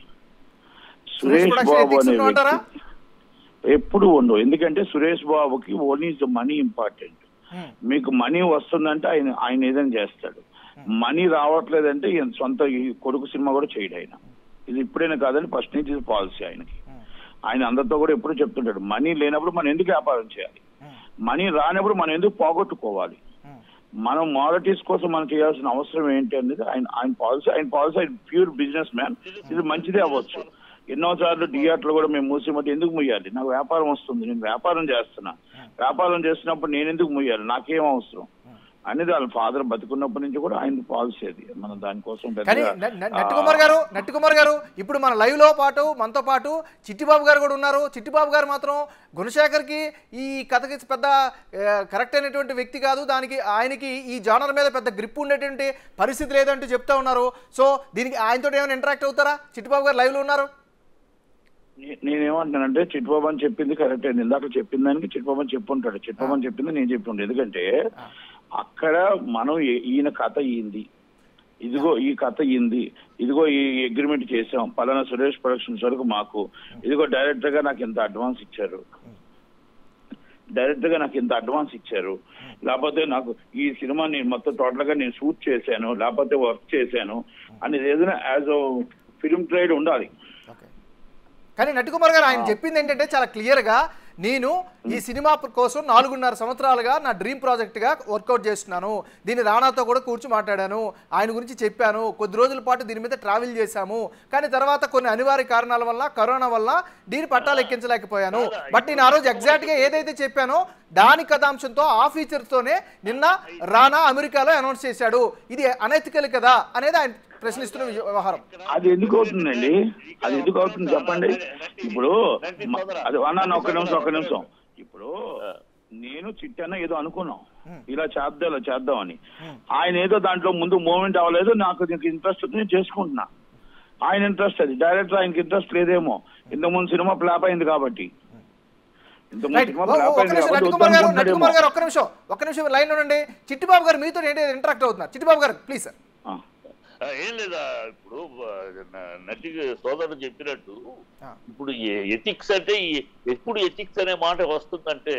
సురేష్ బాబు అనే వ్యక్తి ఎప్పుడు ఉండవు ఎందుకంటే సురేష్ బాబుకి ఓన్లీ ద మనీ ఇంపార్టెంట్ మీకు మనీ వస్తుందంటే ఆయన ఏదైనా చేస్తాడు మనీ రావట్లేదంటే ఈయన సొంత కొడుకు సినిమా కూడా చేయడు ఆయన ఇది ఇప్పుడైనా కాదని ఫస్ట్ నుంచి పాలసీ ఆయనకి ఆయన అందరితో కూడా ఎప్పుడు చెప్తుంటాడు మనీ లేనప్పుడు మనం ఎందుకు వ్యాపారం చేయాలి మనీ రానప్పుడు మనం ఎందుకు పోగొట్టుకోవాలి మనం మారిటీస్ కోసం మనం చేయాల్సిన అవసరం ఏంటి అనేది ఆయన పాలసీ ఆయన ప్యూర్ బిజినెస్ మ్యాన్ ఇది మంచిదే అవ్వచ్చు ఎన్నోసార్లు థియేటర్లు కూడా మేము మూసేమంటే ఎందుకు ముయ్యాలి నాకు వ్యాపారం వస్తుంది నేను వ్యాపారం చేస్తున్నప్పుడు నేను ఎందుకు ముయ్యాలి నాకేం అవసరం అనేది వాళ్ళ ఫాదర్ బతుకున్నప్పటి నుంచి కూడా ఆయన పాలసీ అది మనం దానికోసం నట్టికుమార్ గారు ఇప్పుడు మన లైవ్ లో పాటు మనతో పాటు చిట్టిబాబు గారు కూడా ఉన్నారు చిట్టిబాబు గారు మాత్రం గుణశేఖర్ కి ఈ కథకి పెద్ద కరెక్ట్ అయినటువంటి వ్యక్తి కాదు దానికి ఆయనకి ఈ జానర్ మీద పెద్ద గ్రిప్ ఉండేటువంటి పరిస్థితి లేదంటూ చెప్తా ఉన్నారు సో దీనికి ఆయనతో ఏమైనా ఇంటరాక్ట్ అవుతారా చిట్టిబాబు గారు లైవ్ లో ఉన్నారు నేనేమంటున్నానంటే చిట్బాబు అని చెప్పింది కరెక్ట్ అయింది ఇందాక చెప్పిన దానికి చిట్బాబు అని చెప్పింది నేను చెప్తుండే ఎందుకంటే అక్కడ మనం ఈయన కథ ఇదిగో ఇదిగో ఈ అగ్రిమెంట్ చేసాం పలానా సురేష్ ప్రొడక్షన్స్ వరకు మాకు ఇదిగో డైరెక్టర్ గా నాకు ఇంత అడ్వాన్స్ ఇచ్చారు లేకపోతే నాకు ఈ సినిమా నేను మొత్తం టోటల్ గా నేను షూట్ చేశాను లేకపోతే వర్క్ చేశాను అనేది ఏదైనా యాజ్ ఫిల్మ్ ట్రేడ్ ఉండాలి కానీ నట్టికుమార్ గారు ఆయన చెప్పింది ఏంటంటే చాలా క్లియర్గా నేను ఈ సినిమా కోసం 4.5 సంవత్సరాలుగా నా డ్రీమ్ ప్రాజెక్ట్గా వర్కౌట్ చేస్తున్నాను దీన్ని రాణాతో కూడా కూర్చు మాట్లాడాను ఆయన గురించి చెప్పాను కొద్ది రోజుల పాటు దీని మీద ట్రావెల్ చేశాము కానీ తర్వాత కొన్ని అనివార్య కారణాల వల్ల కరోనా వల్ల దీని పట్టాలు ఎక్కించలేకపోయాను బట్ నేను ఆ రోజు ఎగ్జాక్ట్గా ఏదైతే చెప్పానో దాని కథాంశంతో ఆ ఫీచర్తోనే నిన్న రాణా అమెరికాలో అనౌన్స్ చేశాడు ఇది అనైతికల్ కదా అనేది ఆయన ప్రశ్నిస్తున్న వ్యవహారం అది ఎందుకు అవుతుందండి అది ఎందుకు అవుతుంది చెప్పండి ఇప్పుడు అది అన్న ఒక్క నిమిషం ఇప్పుడు నేను చిట్టన్న ఏదో అనుకున్నాం ఇలా చేద్దామని ఆయన ఏదో దాంట్లో ముందు మూమెంట్ అవ్వలేదు నాకు ఇంట్రెస్ట్ నేను చేసుకుంటున్నా ఆయన ఇంట్రెస్ట్ అది డైరెక్టర్ ఆయనకి ఇంట్రెస్ట్ లేదేమో ఇంతకుముందు సినిమా ఫ్లాప్ అయింది కాబట్టి ఒక్క నిమిషం లైన్ ఉండండి చిట్టిబాబు గారు మీతో ఇంటరాక్ట్ అవుతున్నారు చిట్టిబాబు గారు ప్లీజ్ సార్ ఏం లేదా ఇప్పుడు నటి సోదరుడు చెప్పినట్టు ఇప్పుడు ఎథిక్స్ అంటే ఎప్పుడు ఎథిక్స్ అనే మాట వస్తుందంటే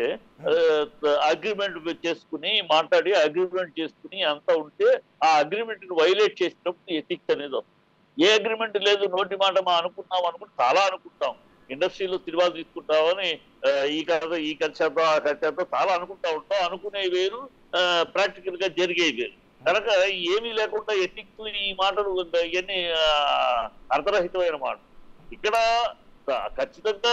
అగ్రిమెంట్ చేసుకుని మాట్లాడి అగ్రిమెంట్ చేసుకుని అంతా ఉంటే ఆ అగ్రిమెంట్ వైలేట్ చేసినప్పుడు ఎథిక్స్ అనేది వస్తుంది ఏ అగ్రిమెంట్ లేదు నోటి మాట మా అనుకుంటాం చాలా అనుకుంటాం ఇండస్ట్రీలో తిరువాలు తీసుకుంటామని ఈ కల్చర్తో ఆ కల్చర్తో చాలా అనుకుంటాం అనుకునే వేరు ప్రాక్టికల్ గా జరిగే వేరు కనుక ఏమీ లేకుండా ఎథిక్స్ ఈ మాటలు ఇవన్నీ అర్థరహితమైన మాట ఇక్కడ ఖచ్చితంగా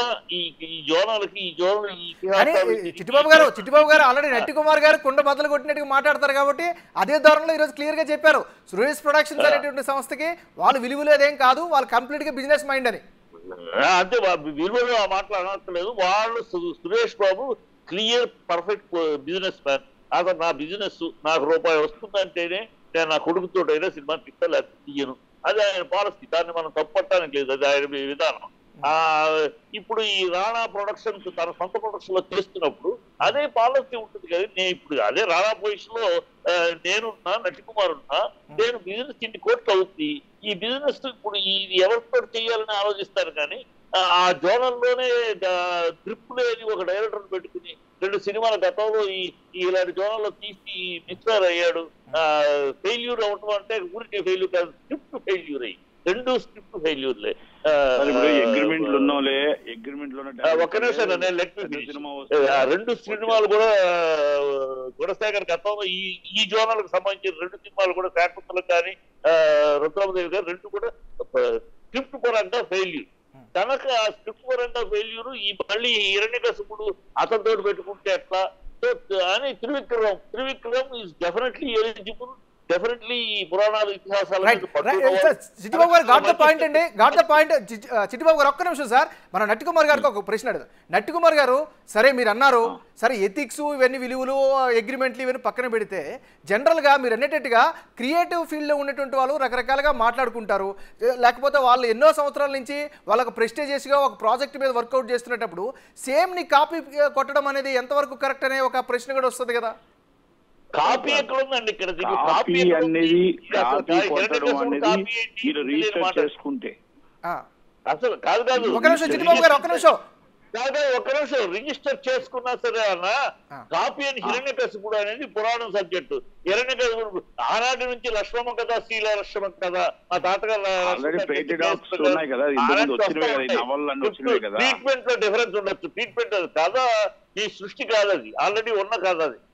చిట్టిబాబు గారు ఆల్రెడీ నట్టికుమార్ గారు కుండ బద్దలు కొట్టినట్టుగా మాట్లాడతారు కాబట్టి అదే ధోరణిలో ఈరోజు క్లియర్ గా చెప్పారు సురేష్ ప్రొడక్షన్స్ అనేటువంటి సంస్థకి వాళ్ళు విలువ లేదేం కాదు వాళ్ళు కంప్లీట్ గా బిజినెస్ మైండ్ అని అంతే విలువలు ఆ మాటలు అనట్లేదు వాళ్ళు Suresh Babu clear perfect businessman అతను నా బిజినెస్ నాకు రూపాయి వస్తుందంటేనే నేను నా కొడుకుతోటైనా సినిమా తిట్టాలి అది తీయను అది ఆయన పాలసీ దాన్ని మనం తప్పట్టడానికి లేదు అది ఆయన విధానం ఇప్పుడు ఈ రాణా ప్రొడక్షన్స్ తన సొంత ప్రొడక్షన్ లో చేస్తున్నప్పుడు అదే పాలసీ ఉంటుంది కదా నేను ఇప్పుడు అదే రాణా పొజిషన్ లో నేనున్నా నటికుమార్ ఉన్నా నేను బిజినెస్ ఇన్ని కోట్లు అవుతుంది ఈ బిజినెస్ ఇప్పుడు ఇది ఎవరితో చేయాలని ఆలోచిస్తారు కానీ ఆ జోనల్లోనే ట్రిప్ లేని ఒక డైరెక్టర్ పెట్టుకుని 2 సినిమాల గతంలో ఇలాంటి జోనల్లో తీసి మిస్టర్ అయ్యాడు ఫెయిల్యూర్ అవటం అంటే ఊరికే ఫెయిల్యూర్ కాదు స్క్రిప్ట్ ఫెయిల్యూర్ అయ్యి రెండు స్క్రిప్ట్ ఫెయిల్యూర్ లే. ఒక్క నిమిషం, రెండు సినిమాలు కూడా గుణశేఖర్ గతంలో ఈ జోనల్కి సంబంధించిన రెండు సినిమాలు కూడా శాకుంతలకు కానీ రుద్రమదేవి గారు రెండు కూడా స్క్రిప్ట్ పరంగా ఫెయిల్యూర్. కనుక ఆ స్క్రిప్ట్ పరంగా ఫెయిల్యూర్ ఈ మళ్ళీ హిరణ్యకశిపుడు అతని తోడు పెట్టుకుంటే ఎట్లా అని Trivikram is definitely eligible. Chittibabu garu ఒక్క నిమిషం సార్, మనం నట్టి కుమార్ గారికి ఒక ప్రశ్న అడుగుతాం. నట్టి కుమార్ గారు, సరే మీరు అన్నారు సరే ఎథిక్స్ ఇవన్నీ విలువలు అగ్రిమెంట్లు ఇవన్నీ పక్కన పెడితే జనరల్గా మీరు అనేటట్టుగా క్రియేటివ్ ఫీల్డ్లో ఉన్నటువంటి వాళ్ళు రకరకాలుగా మాట్లాడుకుంటారు, లేకపోతే వాళ్ళు ఎన్నో సంవత్సరాల నుంచి వాళ్ళకు ప్రెస్టేజియస్గా ఒక ప్రాజెక్ట్ మీద వర్కౌట్ చేస్తున్నప్పుడు సేమ్ ని కాపీ కొట్టడం అనేది ఎంతవరకు కరెక్ట్ అనే ఒక ప్రశ్న కూడా వస్తుంది కదా. కాపీ ఎక్కడ ఉందండి? ఇక్కడ కాపీ అనేది అసలు కాదు కాదు ఒక నిమిషం రిజిస్టర్ చేసుకున్నా సరే అన్న, కాపీ అని హిరణ్యకశిపుడు అనేది పురాణం సబ్జెక్టు. హిరణ్యకశిపుడు ఆనాటి నుంచి లక్ష్మమ్మ కదా, శ్రీల లక్ష్మ కదా, మా తాతగారు ట్రీట్మెంట్ లో డిఫరెన్స్ ఉండొచ్చు. ట్రీట్మెంట్ అది కదా, ఈ సృష్టి కాదు, అది ఆల్రెడీ ఉన్న కాదు అది.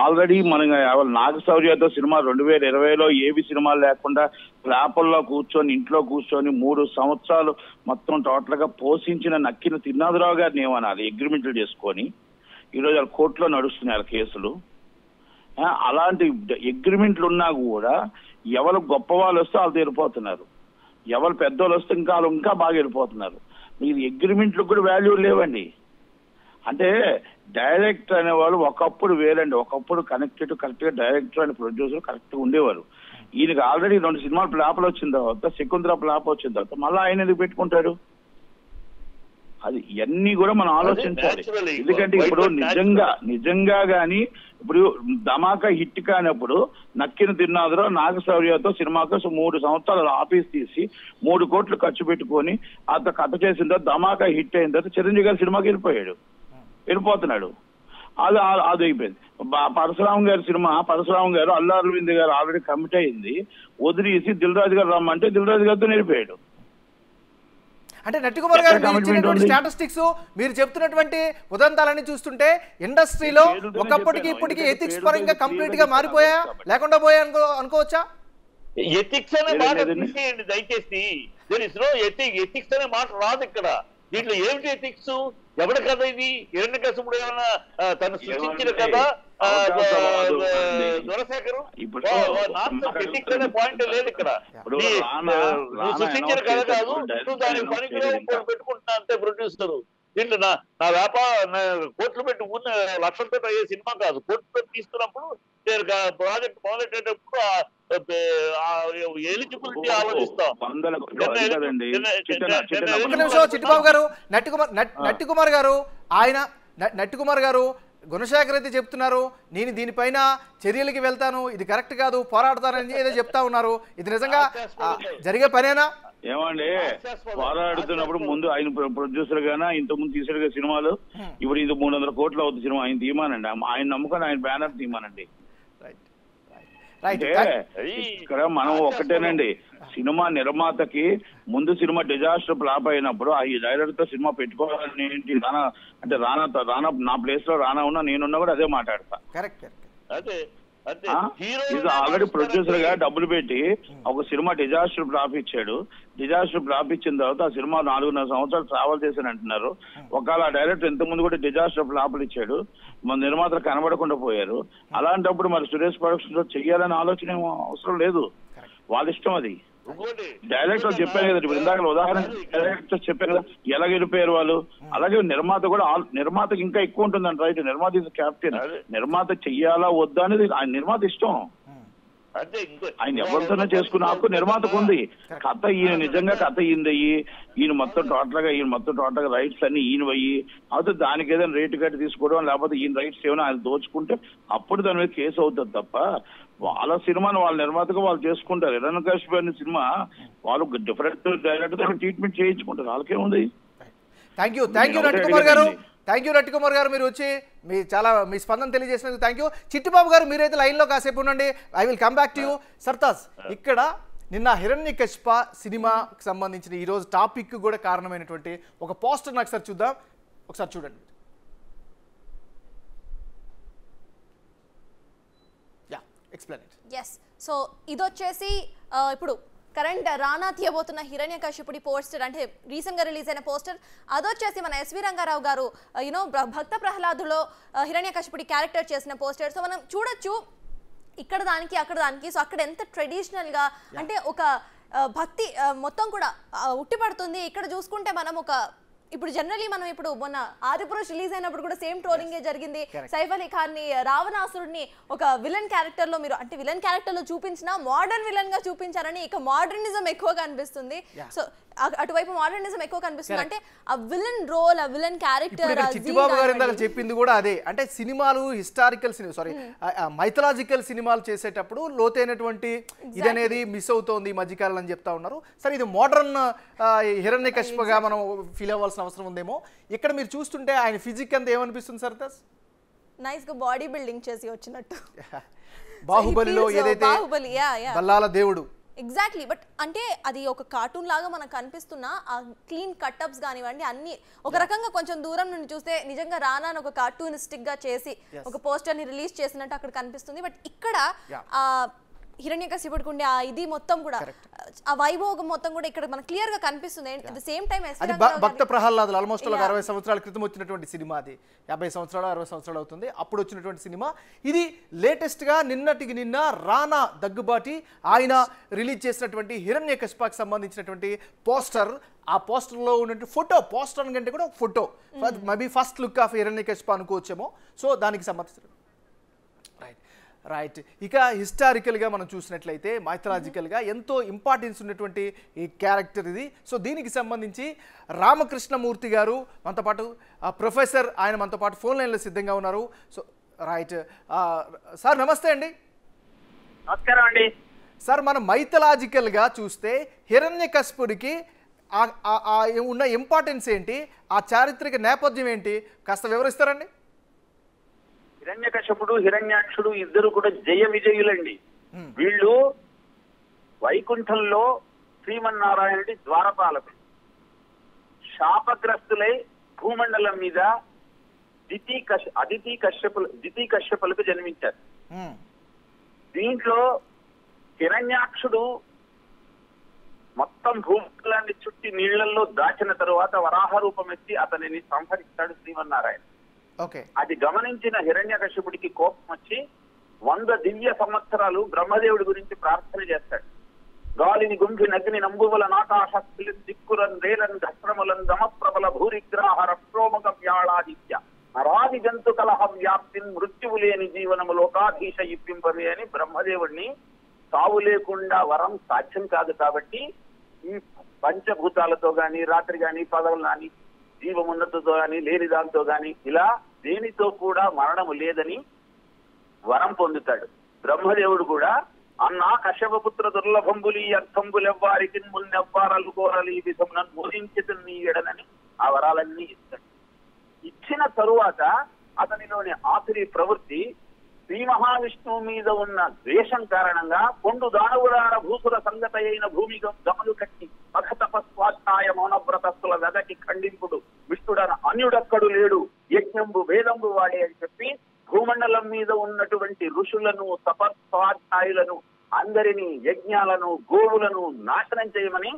ఆల్రెడీ మనం నాగశౌర్యతో సినిమా 2020లో ఏవి సినిమాలు లేకుండా ప్లాపల్లో కూర్చొని ఇంట్లో కూర్చొని 3 సంవత్సరాలు మొత్తం టోటల్ గా పోషించిన నక్కిన తిరునాథరావు గారిని ఏమనాలి? అగ్రిమెంట్లు చేసుకొని ఈరోజు వాళ్ళ కోర్టులో నడుస్తున్నారు కేసులు. అలాంటి అగ్రిమెంట్లు ఉన్నా కూడా ఎవరు గొప్ప వాళ్ళు వస్తే వాళ్ళు వెళ్ళిపోతున్నారు, ఎవరు పెద్దవాళ్ళు వస్తే ఇంకా బాగా వెళ్ళిపోతున్నారు. మీరు అగ్రిమెంట్లకు కూడా వాల్యూ లేవండి. అంటే డైరెక్టర్ అనేవాళ్ళు ఒకప్పుడు వేరండి, ఒకప్పుడు కరెక్ట్గా డైరెక్టర్ అండ్ ప్రొడ్యూసర్ కరెక్ట్గా ఉండేవారు. ఈయనకి ఆల్రెడీ 2 సినిమాలు ప్లాప్లు వచ్చిన తర్వాత, శకుంతల ప్లాప్ వచ్చిన తర్వాత మళ్ళీ ఆయన ఎందుకు పెట్టుకుంటాడు? అది ఇవన్నీ కూడా మనం ఆలోచించాలి. ఎందుకంటే ఇప్పుడు నిజంగా కానీ ఇప్పుడు ధమాకా హిట్ కానప్పుడు నక్కిన తిరునాథరావు నాగశౌర్యతో సినిమాకు 3 సంవత్సరాలు ఆఫీస్ తీసి 3 కోట్లు ఖర్చు పెట్టుకొని అతను కథ చేసిన తర్వాత ధమాకా హిట్ అయిన తర్వాత చిరంజీవి గారి సినిమాకి వెళ్ళిపోతున్నాడు. అది అయిపోయింది. పరశురామ్ గారు అల్లు అరవింద్ గారు ఆల్రెడీ కమిట్ అయింది, వదిలేసి దిల్ రాజు గారు రమ్మంటే దిల్ రాజు గారితో వెళ్ళిపోయాడు. అంటే నటి కుమార్ గారు ఇచ్చినటువంటి స్టాటిస్టిక్స్ మీరు చెప్తున్నటువంటి ఉదంతాలని చూస్తుంటే ఇండస్ట్రీలో ఒకప్పటికి ఇప్పటికీ ఎథిక్స్ పరంగా కంప్లీట్ గా మారిపోయా లేకుండా పోయా అనుకోవచ్చా? ఎథిక్స్ అనే మాట తీసేయండి దయచేసి. ఎథిక్స్ అనే మాట రాదు ఇక్కడ. దీంట్లో ఏమిటి ఎథిక్స్? ఎవరి కథ ఇది? హిరణ్యకశిపుడు ఏమన్నా తను సృష్టించిన కథ? దొరశేఖరు ఎథిక్స్ అనే పాయింట్ లేదు ఇక్కడ. నువ్వు సృష్టించిన కథ కాదు, నువ్వు దానికి పనికిలో పెట్టుకుంటున్నా అంతే ప్రొడ్యూసరు. దీంట్లో నా వ్యాపారం కోట్లు పెట్టి ఉన్న లక్షలతో అయ్యే సినిమా కాదు. కోట్లు తీసుకున్నప్పుడు నేను ప్రాజెక్ట్ మొదలెట్టేటప్పుడు నట్టి కుమార్ గారు గుణశేఖర్ అయితే చెప్తున్నారు నేను దీనిపైన చర్యలకి వెళ్తాను, ఇది కరెక్ట్ కాదు, పోరాడతానని ఏదో చెప్తా ఉన్నారు. ఇది నిజంగా జరిగే పనేనా? ఏమండి పోరాడుతున్నప్పుడు ముందు ఆయన ప్రొడ్యూసర్ గానా, ఇంతకు ముందు తీసాడు సినిమాలు, ఇప్పుడు ఇంత 300 కోట్లు అవుతుంది సినిమా, ఆయన తీమానండి, ఆయన నమ్ముకొని ఆయన బ్యానర్ తీమానండి. ఇక్కడ మనం ఒకటేనండి, సినిమా నిర్మాతకి ముందు సినిమా డిజాస్టర్ ప్లాప్ అయినప్పుడు ఆ డైరెక్టర్ తో సినిమా పెట్టుకోవాలని ఏంటి? రానా నా ప్లేస్ లో రానా ఉన్నా నేనున్నా కూడా అదే మాట్లాడతా. ఆల్రెడీ ప్రొడ్యూసర్ గా డబ్బులు పెట్టి ఒక సినిమా డిజాస్టర్ ప్లాప్ ఇచ్చాడు. డిజాస్టర్ ప్లాప్ ఇచ్చిన తర్వాత ఆ సినిమా 4.5 సంవత్సరాలు ట్రావెల్ చేశాను అంటున్నారు. ఒకవేళ డైరెక్టర్ ఇంతకుముందు కూడా డిజాస్టర్ ప్లాప్లు ఇచ్చాడు, మన నిర్మాతలు కనబడకుండా పోయారు. అలాంటప్పుడు మరి సురేష్ ప్రొడక్షన్స్ చెయ్యాలనే ఆలోచన అవసరం లేదు, వాళ్ళ ఇష్టం. అది డైరెక్టర్ చెప్పాను కదా ఇప్పుడు ఇందాక ఉదాహరణ, డైరెక్టర్ చెప్పారు కదా ఎలాగ వెళ్ళిపోయారు వాళ్ళు. అలాగే నిర్మాత కూడా, నిర్మాతకి ఇంకా ఎక్కువ ఉంటుందండి రైట్. నిర్మాత ఇస్ క్యాప్టెన్, నిర్మాత చెయ్యాలా వద్దా అనేది నిర్మాత ఇష్టం. ఆయన ఎవరితోనే చేసుకున్న హక్కు నిర్మాతకు ఉంది. కథ ఈయన నిజంగా కథ ఈయనదయ్యి ఈయన మొత్తం టోటల్గా రైట్స్ అన్ని ఈయన అయ్యి అది దానికి ఏదైనా రేటు కట్టి తీసుకోవడం లేకపోతే ఈయన రైట్స్ ఏమైనా ఆయన దోచుకుంటే అప్పుడు దాని మీద కేసు అవుతుంది తప్ప వాళ్ళ సినిమాను వాళ్ళ నిర్మాతగా వాళ్ళు చేసుకుంటారు. హిరణ్య కశ్యప్ అనే సినిమా వాళ్ళు డిఫరెంట్ డైరెక్టర్ ట్రీట్మెంట్ చేయించుకుంటారు. వాళ్ళకేముంది? థ్యాంక్ యూ రట్టు కుమార్ గారు, మీరు వచ్చి మీ స్పందన తెలియజేసినందుకు థ్యాంక్ యూ. చిట్టిబాబు గారు మీరైతే లైన్లో కాసేపు ఉండండి. I will come back to you. Sartaj, ఇక్కడ నిన్న హిరణ్యకశిప సినిమాకి సంబంధించిన ఈరోజు టాపిక్ కూడా కారణమైనటువంటి ఒక పోస్టర్ నాకు ఒకసారి చూద్దాం, ఒకసారి చూడండి. Yeah, explain it. yes, so ఇది వచ్చేసి ఇప్పుడు కరెంట్ రానా తీయబోతున్న హిరణ్యకశిపుడి పోస్టర్, అంటే రీసెంట్గా రిలీజ్ అయిన పోస్టర్. అదొచ్చేసి మన ఎస్వి రంగారావు గారు యూనో భక్త ప్రహ్లాదులో హిరణ్యకశిపుడి క్యారెక్టర్ చేసిన పోస్టర్. సో మనం చూడొచ్చు ఇక్కడ దానికి అక్కడ దానికి. సో అక్కడ ఎంత ట్రెడిషనల్గా అంటే ఒక భక్తి మొత్తం కూడా ఉట్టిపడుతుంది. ఇక్కడ చూసుకుంటే మనం ఒక ఇప్పుడు జనరలీ మనం ఇప్పుడు మొన్న ఆదిపురుష్ రిలీజ్ అయినప్పుడు కూడా సేమ్ ట్రోలింగే జరిగింది. సైఫ్ అలీ ఖాన్ ని రావణాసురుడిని ఒక విలన్ క్యారెక్టర్ లో మీరు అంటే విలన్ క్యారెక్టర్ లో చూపించిన మోడర్న్ విలన్ గా చూపించారని ఇక మోడర్నిజం ఎక్కువగా అనిపిస్తుంది. సో అటువైపు మోడర్నిజం ఎక్కువ కనిపిస్తుంది. అంటే ఆ విలన్ రోల్, ఆ విలన్ క్యారెక్టర్ చిట్టిబాబు గారు ఇందాక చెప్పింది కూడా అదే. అంటే సినిమాలు హిస్టారికల్ మైథలాజికల్ సినిమాలు చేసేటప్పుడు లోతైనటువంటి ఇదనేది మిస్ అవుతోంది ఈ మధ్యకాలం అని చెప్తా ఉన్నారు. సరే, ఇది మోడర్న్ హిరణ్యకశిపగా మనం ఫీల్ అవ్వాల్సిన అవసరం ఉందేమో. ఇక్కడ మీరు చూస్తుంటే ఆయన ఫిజిక్ అంతా ఏమనిపిస్తుంది సార్? దస్ నైస్ గా బాడీ బిల్డింగ్ చేసి వచ్చినట్టు. బాహుబలిలో ఏదైతే బల్లాల దేవుడు ఎగ్జాక్ట్లీ, బట్ అంటే అది ఒక కార్టూన్ లాగా మనకు కనిపిస్తున్న ఆ క్లీన్ కట్అప్స్ కానివ్వండి అన్ని ఒక రకంగా కొంచెం దూరం నుండి చూస్తే నిజంగా రానాను ఒక కార్టూనిస్టిక్ గా చేసి ఒక పోస్టర్ని రిలీజ్ చేసినట్టు అక్కడ కనిపిస్తుంది. బట్ ఇక్కడ ఆ హిరణ్యకశిపుడికి ఉండే ఆ ఇది మొత్తం కూడా ఆ వైభోగం మొత్తం కూడా ఇక్కడ మనకు క్లియర్ గా కనిపిస్తుంది. At the same time Bhakta ప్రహ్లాదులు ఆల్మోస్ట్ 60 సంవత్సరాల క్రితం వచ్చినటువంటి సినిమా, అది 50 సంవత్సరాలు 60 సంవత్సరాలు అవుతుంది అప్పుడు వచ్చినటువంటి సినిమా. ఇది లేటెస్ట్ గా నిన్న రానా దగ్గుబాటి ఆయన రిలీజ్ చేసినటువంటి హిరణ్యకశిపకి సంబంధించినటువంటి పోస్టర్. ఆ పోస్టర్లో ఉన్నటువంటి ఫోటో, పోస్టర్ కంటే కూడా photo maybe first look of Hiranyakashipa అనుకోవచ్చేమో. సో దానికి సంబంధించిన రైట్. ఇక హిస్టారికల్గా మనం చూసినట్లయితే మైథలాజికల్గా ఎంతో ఇంపార్టెన్స్ ఉన్నటువంటి ఈ క్యారెక్టర్ ఇది. సో దీనికి సంబంధించి రామకృష్ణమూర్తి గారు మనతో పాటు, ప్రొఫెసర్ ఆయన మనతో పాటు ఫోన్ లైన్లో సిద్ధంగా ఉన్నారు. సో రైట్ సార్, నమస్తే అండి. నమస్కారం అండి. సార్, మనం మైథలాజికల్గా చూస్తే హిరణ్యకశిపుడికి ఉన్న ఇంపార్టెన్స్ ఏంటి, ఆ చారిత్రక నేపథ్యం ఏంటి, కాస్త వివరిస్తారండి? హిరణ్యకశపుడు హిరణ్యాక్షుడు ఇద్దరు కూడా జయ విజయులండి. వీళ్ళు వైకుంఠంలో శ్రీమన్నారాయణుడి ద్వారపాలకుడు. శాపగ్రస్తులై భూమండలం మీద అదితి కశ్యపులకు జన్మించారు. దీంట్లో హిరణ్యాక్షుడు మొత్తం భూమండలాన్ని చుట్టి నీళ్లలో దాచిన తరువాత వరాహ రూపం ఎత్తి అతనిని సంహరిస్తాడు శ్రీమన్నారాయణ. అది గమనించిన హిరణ్యకశిపుడికి కోపం వచ్చి 100 దివ్య సంవత్సరాలు బ్రహ్మదేవుడి గురించి ప్రార్థన చేస్తాడు. గాలిని గుంపి నగ్ని నంబువలన్ ఆకాశస్తిలి దిక్కురన్ రేలన్ ఘస్రములన్ దమప్రబల భూరిగ్రాహ రప్రోమక వ్యాళాదిత్య అరాది జంతు కలహ వ్యాప్తిని మృత్యువు లేని జీవనము లోకాధీశ ఇప్పింపవే అని బ్రహ్మదేవుడిని సావు లేకుండా వరం సాధ్యం కాదు కాబట్టి ఈ పంచభూతాలతో గాని రాత్రి గాని పగలు గాని జీవమున్నతతో గాని లేని దాంతో గాని ఇలా దేనితో కూడా మరణము లేదని వరం పొందుతాడు. బ్రహ్మదేవుడు కూడా అన్నా కశ్యపపుత్ర దుర్లభంబులి అర్థంబులెవ్వారికి మున్నెవ్వారలుకోరలి విధమున బోధించదు నీ ఎడనని ఆ వరాలన్నీ ఇస్తాడు. ఇచ్చిన తరువాత అతనిలోని ఆఖరి ప్రవృత్తి శ్రీ మహావిష్ణువు మీద ఉన్న ద్వేషం కారణంగా కొండు దానవులార భూసుర సంగత అయిన భూమి గమలు కట్టి అఖతపస్వాయ మౌనవ్రతస్తుల వెదకి ఖండింపుడు విష్ణుడన అన్యుడక్కడు లేడు యజ్ఞంబు వేదంబు వాడే అని చెప్పి భూమండలం మీద ఉన్నటువంటి ఋషులను తపస్వాధ్యాయులను అందరినీ యజ్ఞాలను గోవులను నాశనం చేయమని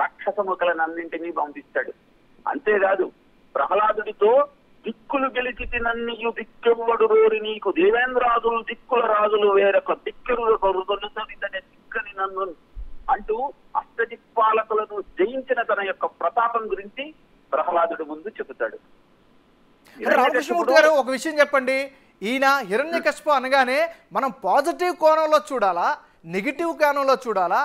రాక్షసముఖలనన్నింటినీ పంపిస్తాడు. అంతేకాదు ప్రహ్లాదుడితో దిక్కులు గెలిచి తినన్నీయు దిక్కెవ్వడు రోరి నీకు దేవేంద్రాదులు దిక్కుల రాజులు వేరొక దిక్కులుతనే దిక్కని నన్ను అంటూ అష్టదిక్పాలకులను జయించిన తన యొక్క ప్రతాపం గురించి ప్రహ్లాదుడి ముందు చెబుతాడు. రామకృష్ణమూర్తి గారు, ఒక విషయం చెప్పండి, ఈయన హిరణ్యకశిప అనగానే మనం పాజిటివ్ కోణంలో చూడాలా, నెగటివ్ కోణంలో చూడాలా,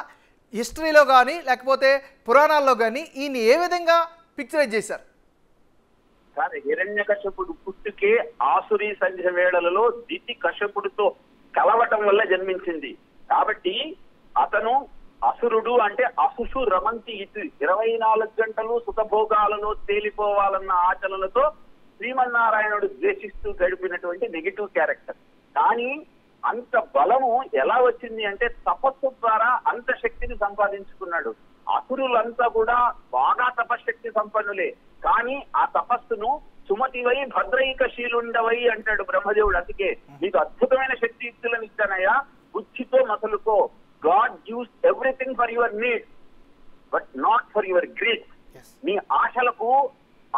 హిస్టరీలో కానీ లేకపోతే పురాణాల్లో కానీ ఈయన ఏ విధంగా పిక్చరైజ్ చేశారు? కానీ హిరణ్యకశ్యపుడు పుట్టుకే ఆసురీ సంధ్య వేళలలో దితి కశ్యపుడితో కలవటం వల్ల జన్మించింది. కాబట్టి అతను అసురుడు అంటే అసుషు రమంతి ఇటు 24 గంటలు సుఖభోగాలను తేలిపోవాలన్న ఆచరణతో శ్రీమన్నారాయణుడు ద్వేషిస్తూ గడిపినటువంటి నెగిటివ్ క్యారెక్టర్. కానీ అంత బలము ఎలా వచ్చింది అంటే తపస్సు ద్వారా అంత శక్తిని సంపాదించుకున్నాడు. అసురులంతా కూడా బాగా తపశక్తి సంపన్నులే, కానీ ఆ తపస్సును సుమతివై భద్రైక శీలుండవై అంటాడు బ్రహ్మదేవుడు. అందుకే నీకు అద్భుతమైన శక్తి యుక్తులను ఇస్తానయ్యా, బుద్ధితో మసలుకో. God gives everything for your needs but not for your greed. నీ ఆశలకు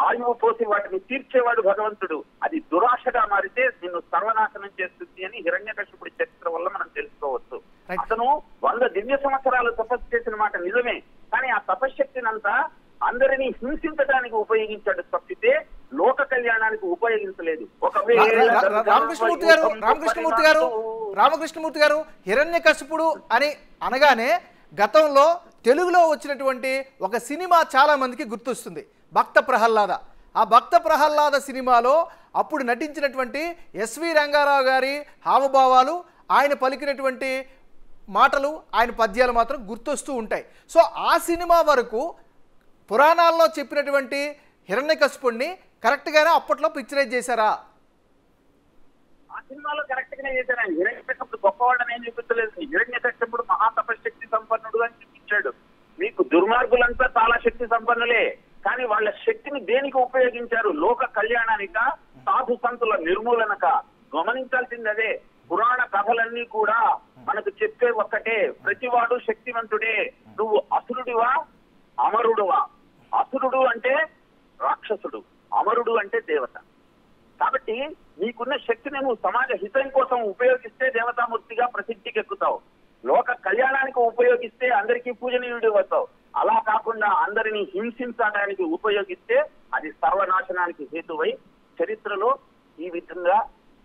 ఆయువు పోసి వాటిని తీర్చేవాడు భగవంతుడు. అది దురాశగా మారితే నిన్ను సర్వనాశనం చేస్తుంది అని హిరణ్యకశ్యపుడి చరిత్ర వల్ల మనం తెలుసుకోవచ్చు. అతను 100 దివ్య సంవత్సరాలు తపస్సు చేసిన మాట నిజమే, కానీ ఆ తపశ్శక్తినంతా అందరినీ హింసించడానికి ఉపయోగించాడు తప్పితే లోక కళ్యాణానికి ఉపయోగించలేదు. రామకృష్ణమూర్తి గారు హిరణ్యకశ్యపుడు అని అనగానే గతంలో తెలుగులో వచ్చినటువంటి ఒక సినిమా చాలా మందికి గుర్తొస్తుంది, భక్త ప్రహ్లాద. ఆ భక్త ప్రహ్లాద సినిమాలో అప్పుడు నటించినటువంటి ఎస్వి రంగారావు గారి హావభావాలు, ఆయన పలికినటువంటి మాటలు, ఆయన పద్యాలు మాత్రం గుర్తొస్తూ ఉంటాయి. సో ఆ సినిమా వరకు పురాణాల్లో చెప్పినటువంటి హిరణ్యకశ్యపుణ్ణి కరెక్ట్గానే అప్పట్లో పిక్చరైజ్ చేశారా? ఆ సినిమాలో కరెక్ట్గానే చేశారు. హిరణ్యకశ్యపుడు గొప్పవాడని ఏం చూపించలేదు. హిరణ్యకశ్యపుడు మహాతపశక్తి సంపన్నుడు అని చూపించాడు. మీకు దుర్మార్గులంతా చాలా శక్తి సంపన్నులే, కానీ వాళ్ళ శక్తిని దేనికి ఉపయోగించారు? లోక కళ్యాణానిక, సాధు సంతుల నిర్మూలనక. గమనించాల్సింది అదే. పురాణ కథలన్నీ కూడా మనకు చెప్పే ఒక్కటే, ప్రతివాడు శక్తివంతుడే, నువ్వు అసురుడివా అమరుడువా. అసురుడు అంటే రాక్షసుడు, అమరుడు అంటే దేవత. కాబట్టి నీకున్న శక్తిని నువ్వు సమాజ హితం కోసం ఉపయోగిస్తే దేవతామూర్తిగా ప్రసిద్ధికి ఎక్కుతావు, లోక కళ్యాణానికి ఉపయోగిస్తే అందరికీ పూజనీయుడు అవుతావు. అలా కాకుండా అందరినీ హింసించడానికి ఉపయోగిస్తే అది సర్వనాశనానికి హేతువై చరిత్రలో ఈ విధంగా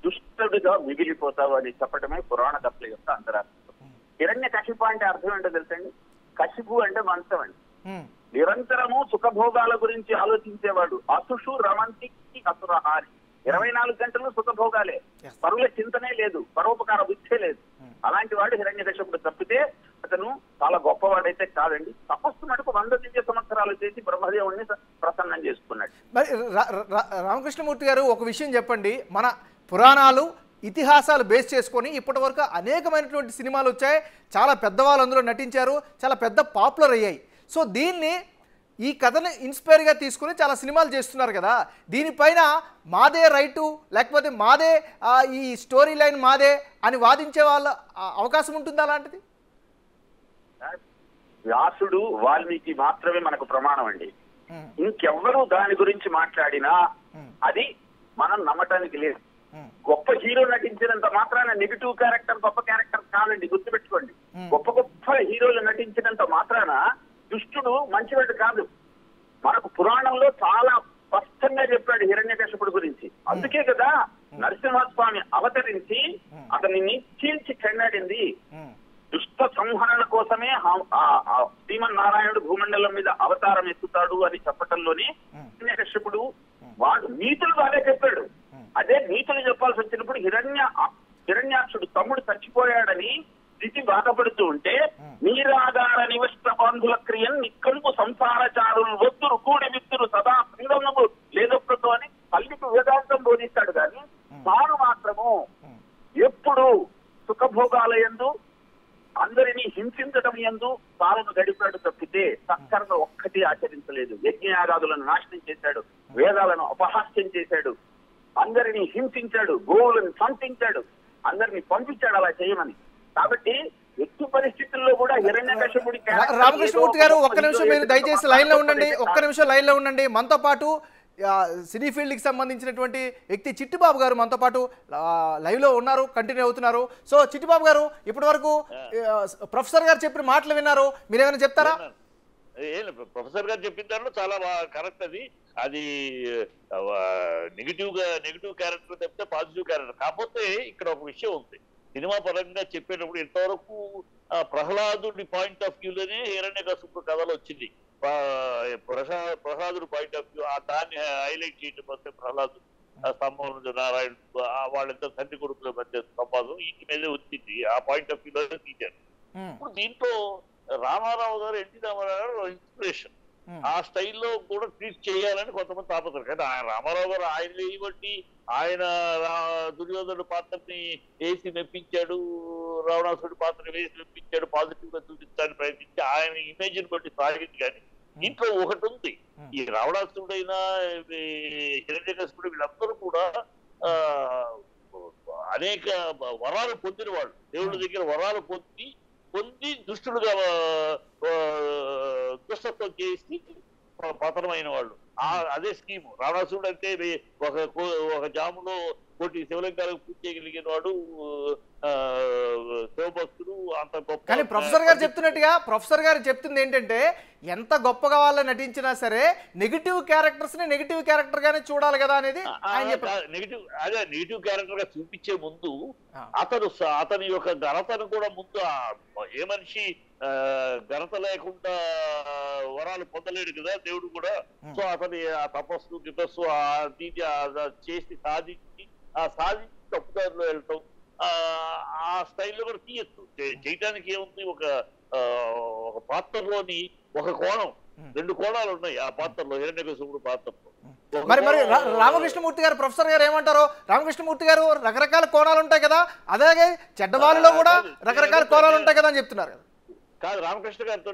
దుష్టుడిగా మిగిలిపోతావు అని చెప్పడమే పురాణ కథల యొక్క అంతరార్థం. హిరణ్యకశిపు అంటే అర్థం ఏంటో తెలుసండి? కశిపు అంటే వంశం అండి. నిరంతరము సుఖభోగాల గురించి ఆలోచించేవాడు. అసుషు రమంతికి అసురహారి, 24 గంటలు సుఖభోగాలే, పరుల చింతనే లేదు, పరోపకార బుద్ధే లేదు. అలాంటి వాడు హిరణ్యకశ్యపుడు తప్పితే అతను చాలా గొప్పవాడైతే కాదండి. తపస్సు మటుకు 100 దివ్య సంవత్సరాలు చేసి బ్రహ్మదేవుడిని ప్రసన్నం చేసుకున్నాడు. మరి రామకృష్ణమూర్తి గారు ఒక విషయం చెప్పండి, మన పురాణాలు ఇతిహాసాలు బేస్ చేసుకొని ఇప్పటి వరకు అనేకమైనటువంటి సినిమాలు వచ్చాయి, చాలా పెద్దవాళ్ళు అందులో నటించారు, చాలా పెద్ద పాపులర్ అయ్యాయి. సో దీన్ని, ఈ కథను ఇన్స్పైర్గా తీసుకుని చాలా సినిమాలు చేస్తున్నారు కదా, దీనిపైన మాదే రైటు లేకపోతే మాదే ఈ స్టోరీ లైన్ మాదే అని వాదించే వాళ్ళ అవకాశం ఉంటుందా? అలాంటిది వ్యాసుడు వాల్మీకి మాత్రమే మనకు ప్రమాణం అండి. ఇంకెవ్వరూ దాని గురించి మాట్లాడినా అది మనం నమ్మటానికి లేదు. గొప్ప హీరో నటించినంత మాత్రాన నెగిటివ్ క్యారెక్టర్ గొప్ప క్యారెక్టర్ కాదండి, గుర్తుపెట్టుకోండి. గొప్ప గొప్ప హీరోలు నటించినంత మాత్రాన దుష్టుడు మంచివాడు కాదు. మనకు పురాణంలో చాలా స్పష్టంగా చెప్పాడు హిరణ్యకశ్యపుడు గురించి. అందుకే కదా నరసింహస్వామి అవతరించి అతనిని చీల్చి చెండాడింది. దుష్ట సంహరణ కోసమే శ్రీమన్నారాయణుడు భూమండలం మీద అవతారం ఎత్తుతాడు అని చెప్పటంలోనే హిరణ్యకశ్యపుడు వాడు నీతులు బాగా చెప్పాడు. అదే నీతులు చెప్పాల్సి వచ్చినప్పుడు హిరణ్యాక్షుడు తమ్ముడు చచ్చిపోయాడని స్థితి బాధపడుతూ ఉంటే నీరాధార నివష్ట బంధుల క్రియను నిక్కనుకు సంసారచారులు వద్దురు కూడి విత్తురు సదా శ్రీరముకు లేదొక్కతో అని తల్లికి వేదాంతం బోధిస్తాడు. కానీ తాను మాత్రము ఎప్పుడు సుఖభోగాలయందు అందరినీ హింసించడం ఎందు తాను గడిపాడు తప్పితే సత్కరణ ఒక్కటి ఆచరించలేదు. యజ్ఞయాగాదులను నాశనం చేశాడు, వేదాలను అపహాస్యం చేశాడు, అందరినీ హింసించాడు, గోవులను సంతించాడు, అందరినీ పంపించాడు అలా చేయమని. కాబట్టి ఎట్టి పరిస్థితుల్లో కూడా హిరణ్యకశ్యపుడి రామకృష్ణమూర్తి గారు ఒక్క నిమిషం మీరు దయచేసి లైన్లో ఉండండి, మనతో పాటు సినీ ఫీల్డ్కి సంబంధించినటువంటి వ్యక్తి చిట్టిబాబు గారు మనతో పాటు లైవ్లో ఉన్నారు, కంటిన్యూ అవుతున్నారు. సో చిట్టిబాబు గారు, ఇప్పటి వరకు ప్రొఫెసర్ గారు చెప్పిన మాటలు విన్నారు, మీరేమైనా చెప్తారా? ప్రొఫెసర్ గారు చెప్పిన దాంట్లో చాలా కరెక్ట్. అది నెగిటివ్ క్యారెక్టర్ తప్పితే పాజిటివ్ క్యారెక్టర్. కాకపోతే ఇక్కడ ఒక విషయం ఉంది, సినిమా పరంగా చెప్పేటప్పుడు ఇంతవరకు Prahladu's point of view lene Hiranyakashipu kadalu vachindi. Prahladu's point of view aa dani highlight cheyadam kosam Prahladu Samavanu Narayan vaallanta tanti kodukula madhya sambandham ee meede vachindi aa point of view lo teecharu. Ippudu deento Ramarao garu NT Ramarao garu inspiration. Our style of good treat chair and Kotaman Tapaka, Ramarova, I liberty, I do the department, AC in a picture to Rana Sudapatra, picture positive to the sun, I imagine what is target getting. Intro Wokatunti, Rana Sudana, Heritage Puda, Aneka, Varal Putin, they will take a Varal Putti. Pundi Dustuga Gustavo Casey for Patrama in all. Are they scheme? Ravasud and Tebe, Jamulo, Putti, Several Putti, Sobosu, Professor Jepton ended day, Yanta Gopagal and Atinchina Sare, negative characters and negative character can Chodagan. Negative, other native character Piche Mundu, Atharusa, Athanioka, Garatan Gora Munda, Yemanshi, Garatala Kunda, Varal Potale, they would go. So after the Tapasu, Gipasua, Dija, the Chase Sadi, Sadi, Doctor. Style over tea Jaitan came to Pataloni, Wakakano, then to Kola, Patalo, Herenegos Patal. Ramakishmutia, Professor Ramantaro, Ramakishmutia, Rakakal Kora on Takada, Adagay, Chataval Loda, Rakakal Kora on Takada Jipner. Ramakishka to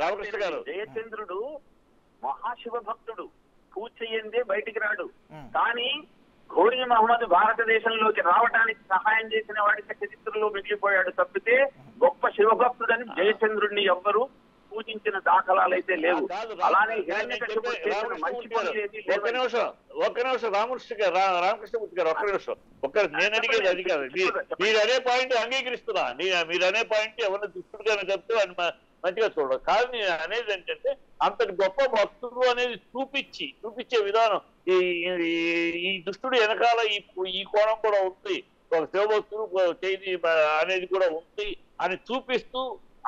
Ramakishka, Mahashiva Baktudu, Puchi and Baitigradu, Tani. Gori Muhammad భారతదేశం లోకి రావడానికి సహాయం చేసిన వాడి చరిత్రలో మిగిలిపోయాడు తప్పితే గొప్ప శివభక్తుడని జయచంద్రుణ్ణి ఎవ్వరు పూజించిన దాఖలాలు అయితే లేవు అలానే హిరణ్యకశిపుడు చేసిన మంచి పనులు ఏది లేవు ఒక నిమిషం రామకృష్ణమూర్తి గారు ఒక నిమిషం ఒక నేను అడిగేది అది కాదు మీరు అనే పాయింట్ అంగీకరిస్తున్నా మీరు అనే పాయింట్ ఎవరైనా దుష్టుడుగానే చెప్తే అది మంచిగా చూడరు కానీ అనేది ఏంటంటే అంతటి గొప్ప భక్తుడు అనేది చూపించే విధానం ఈ దుష్టుడు వెనకాల ఈ కోణం కూడా ఉంది ఒక శివభక్తుడు చేయి అనేది కూడా ఉంది అని చూపిస్తూ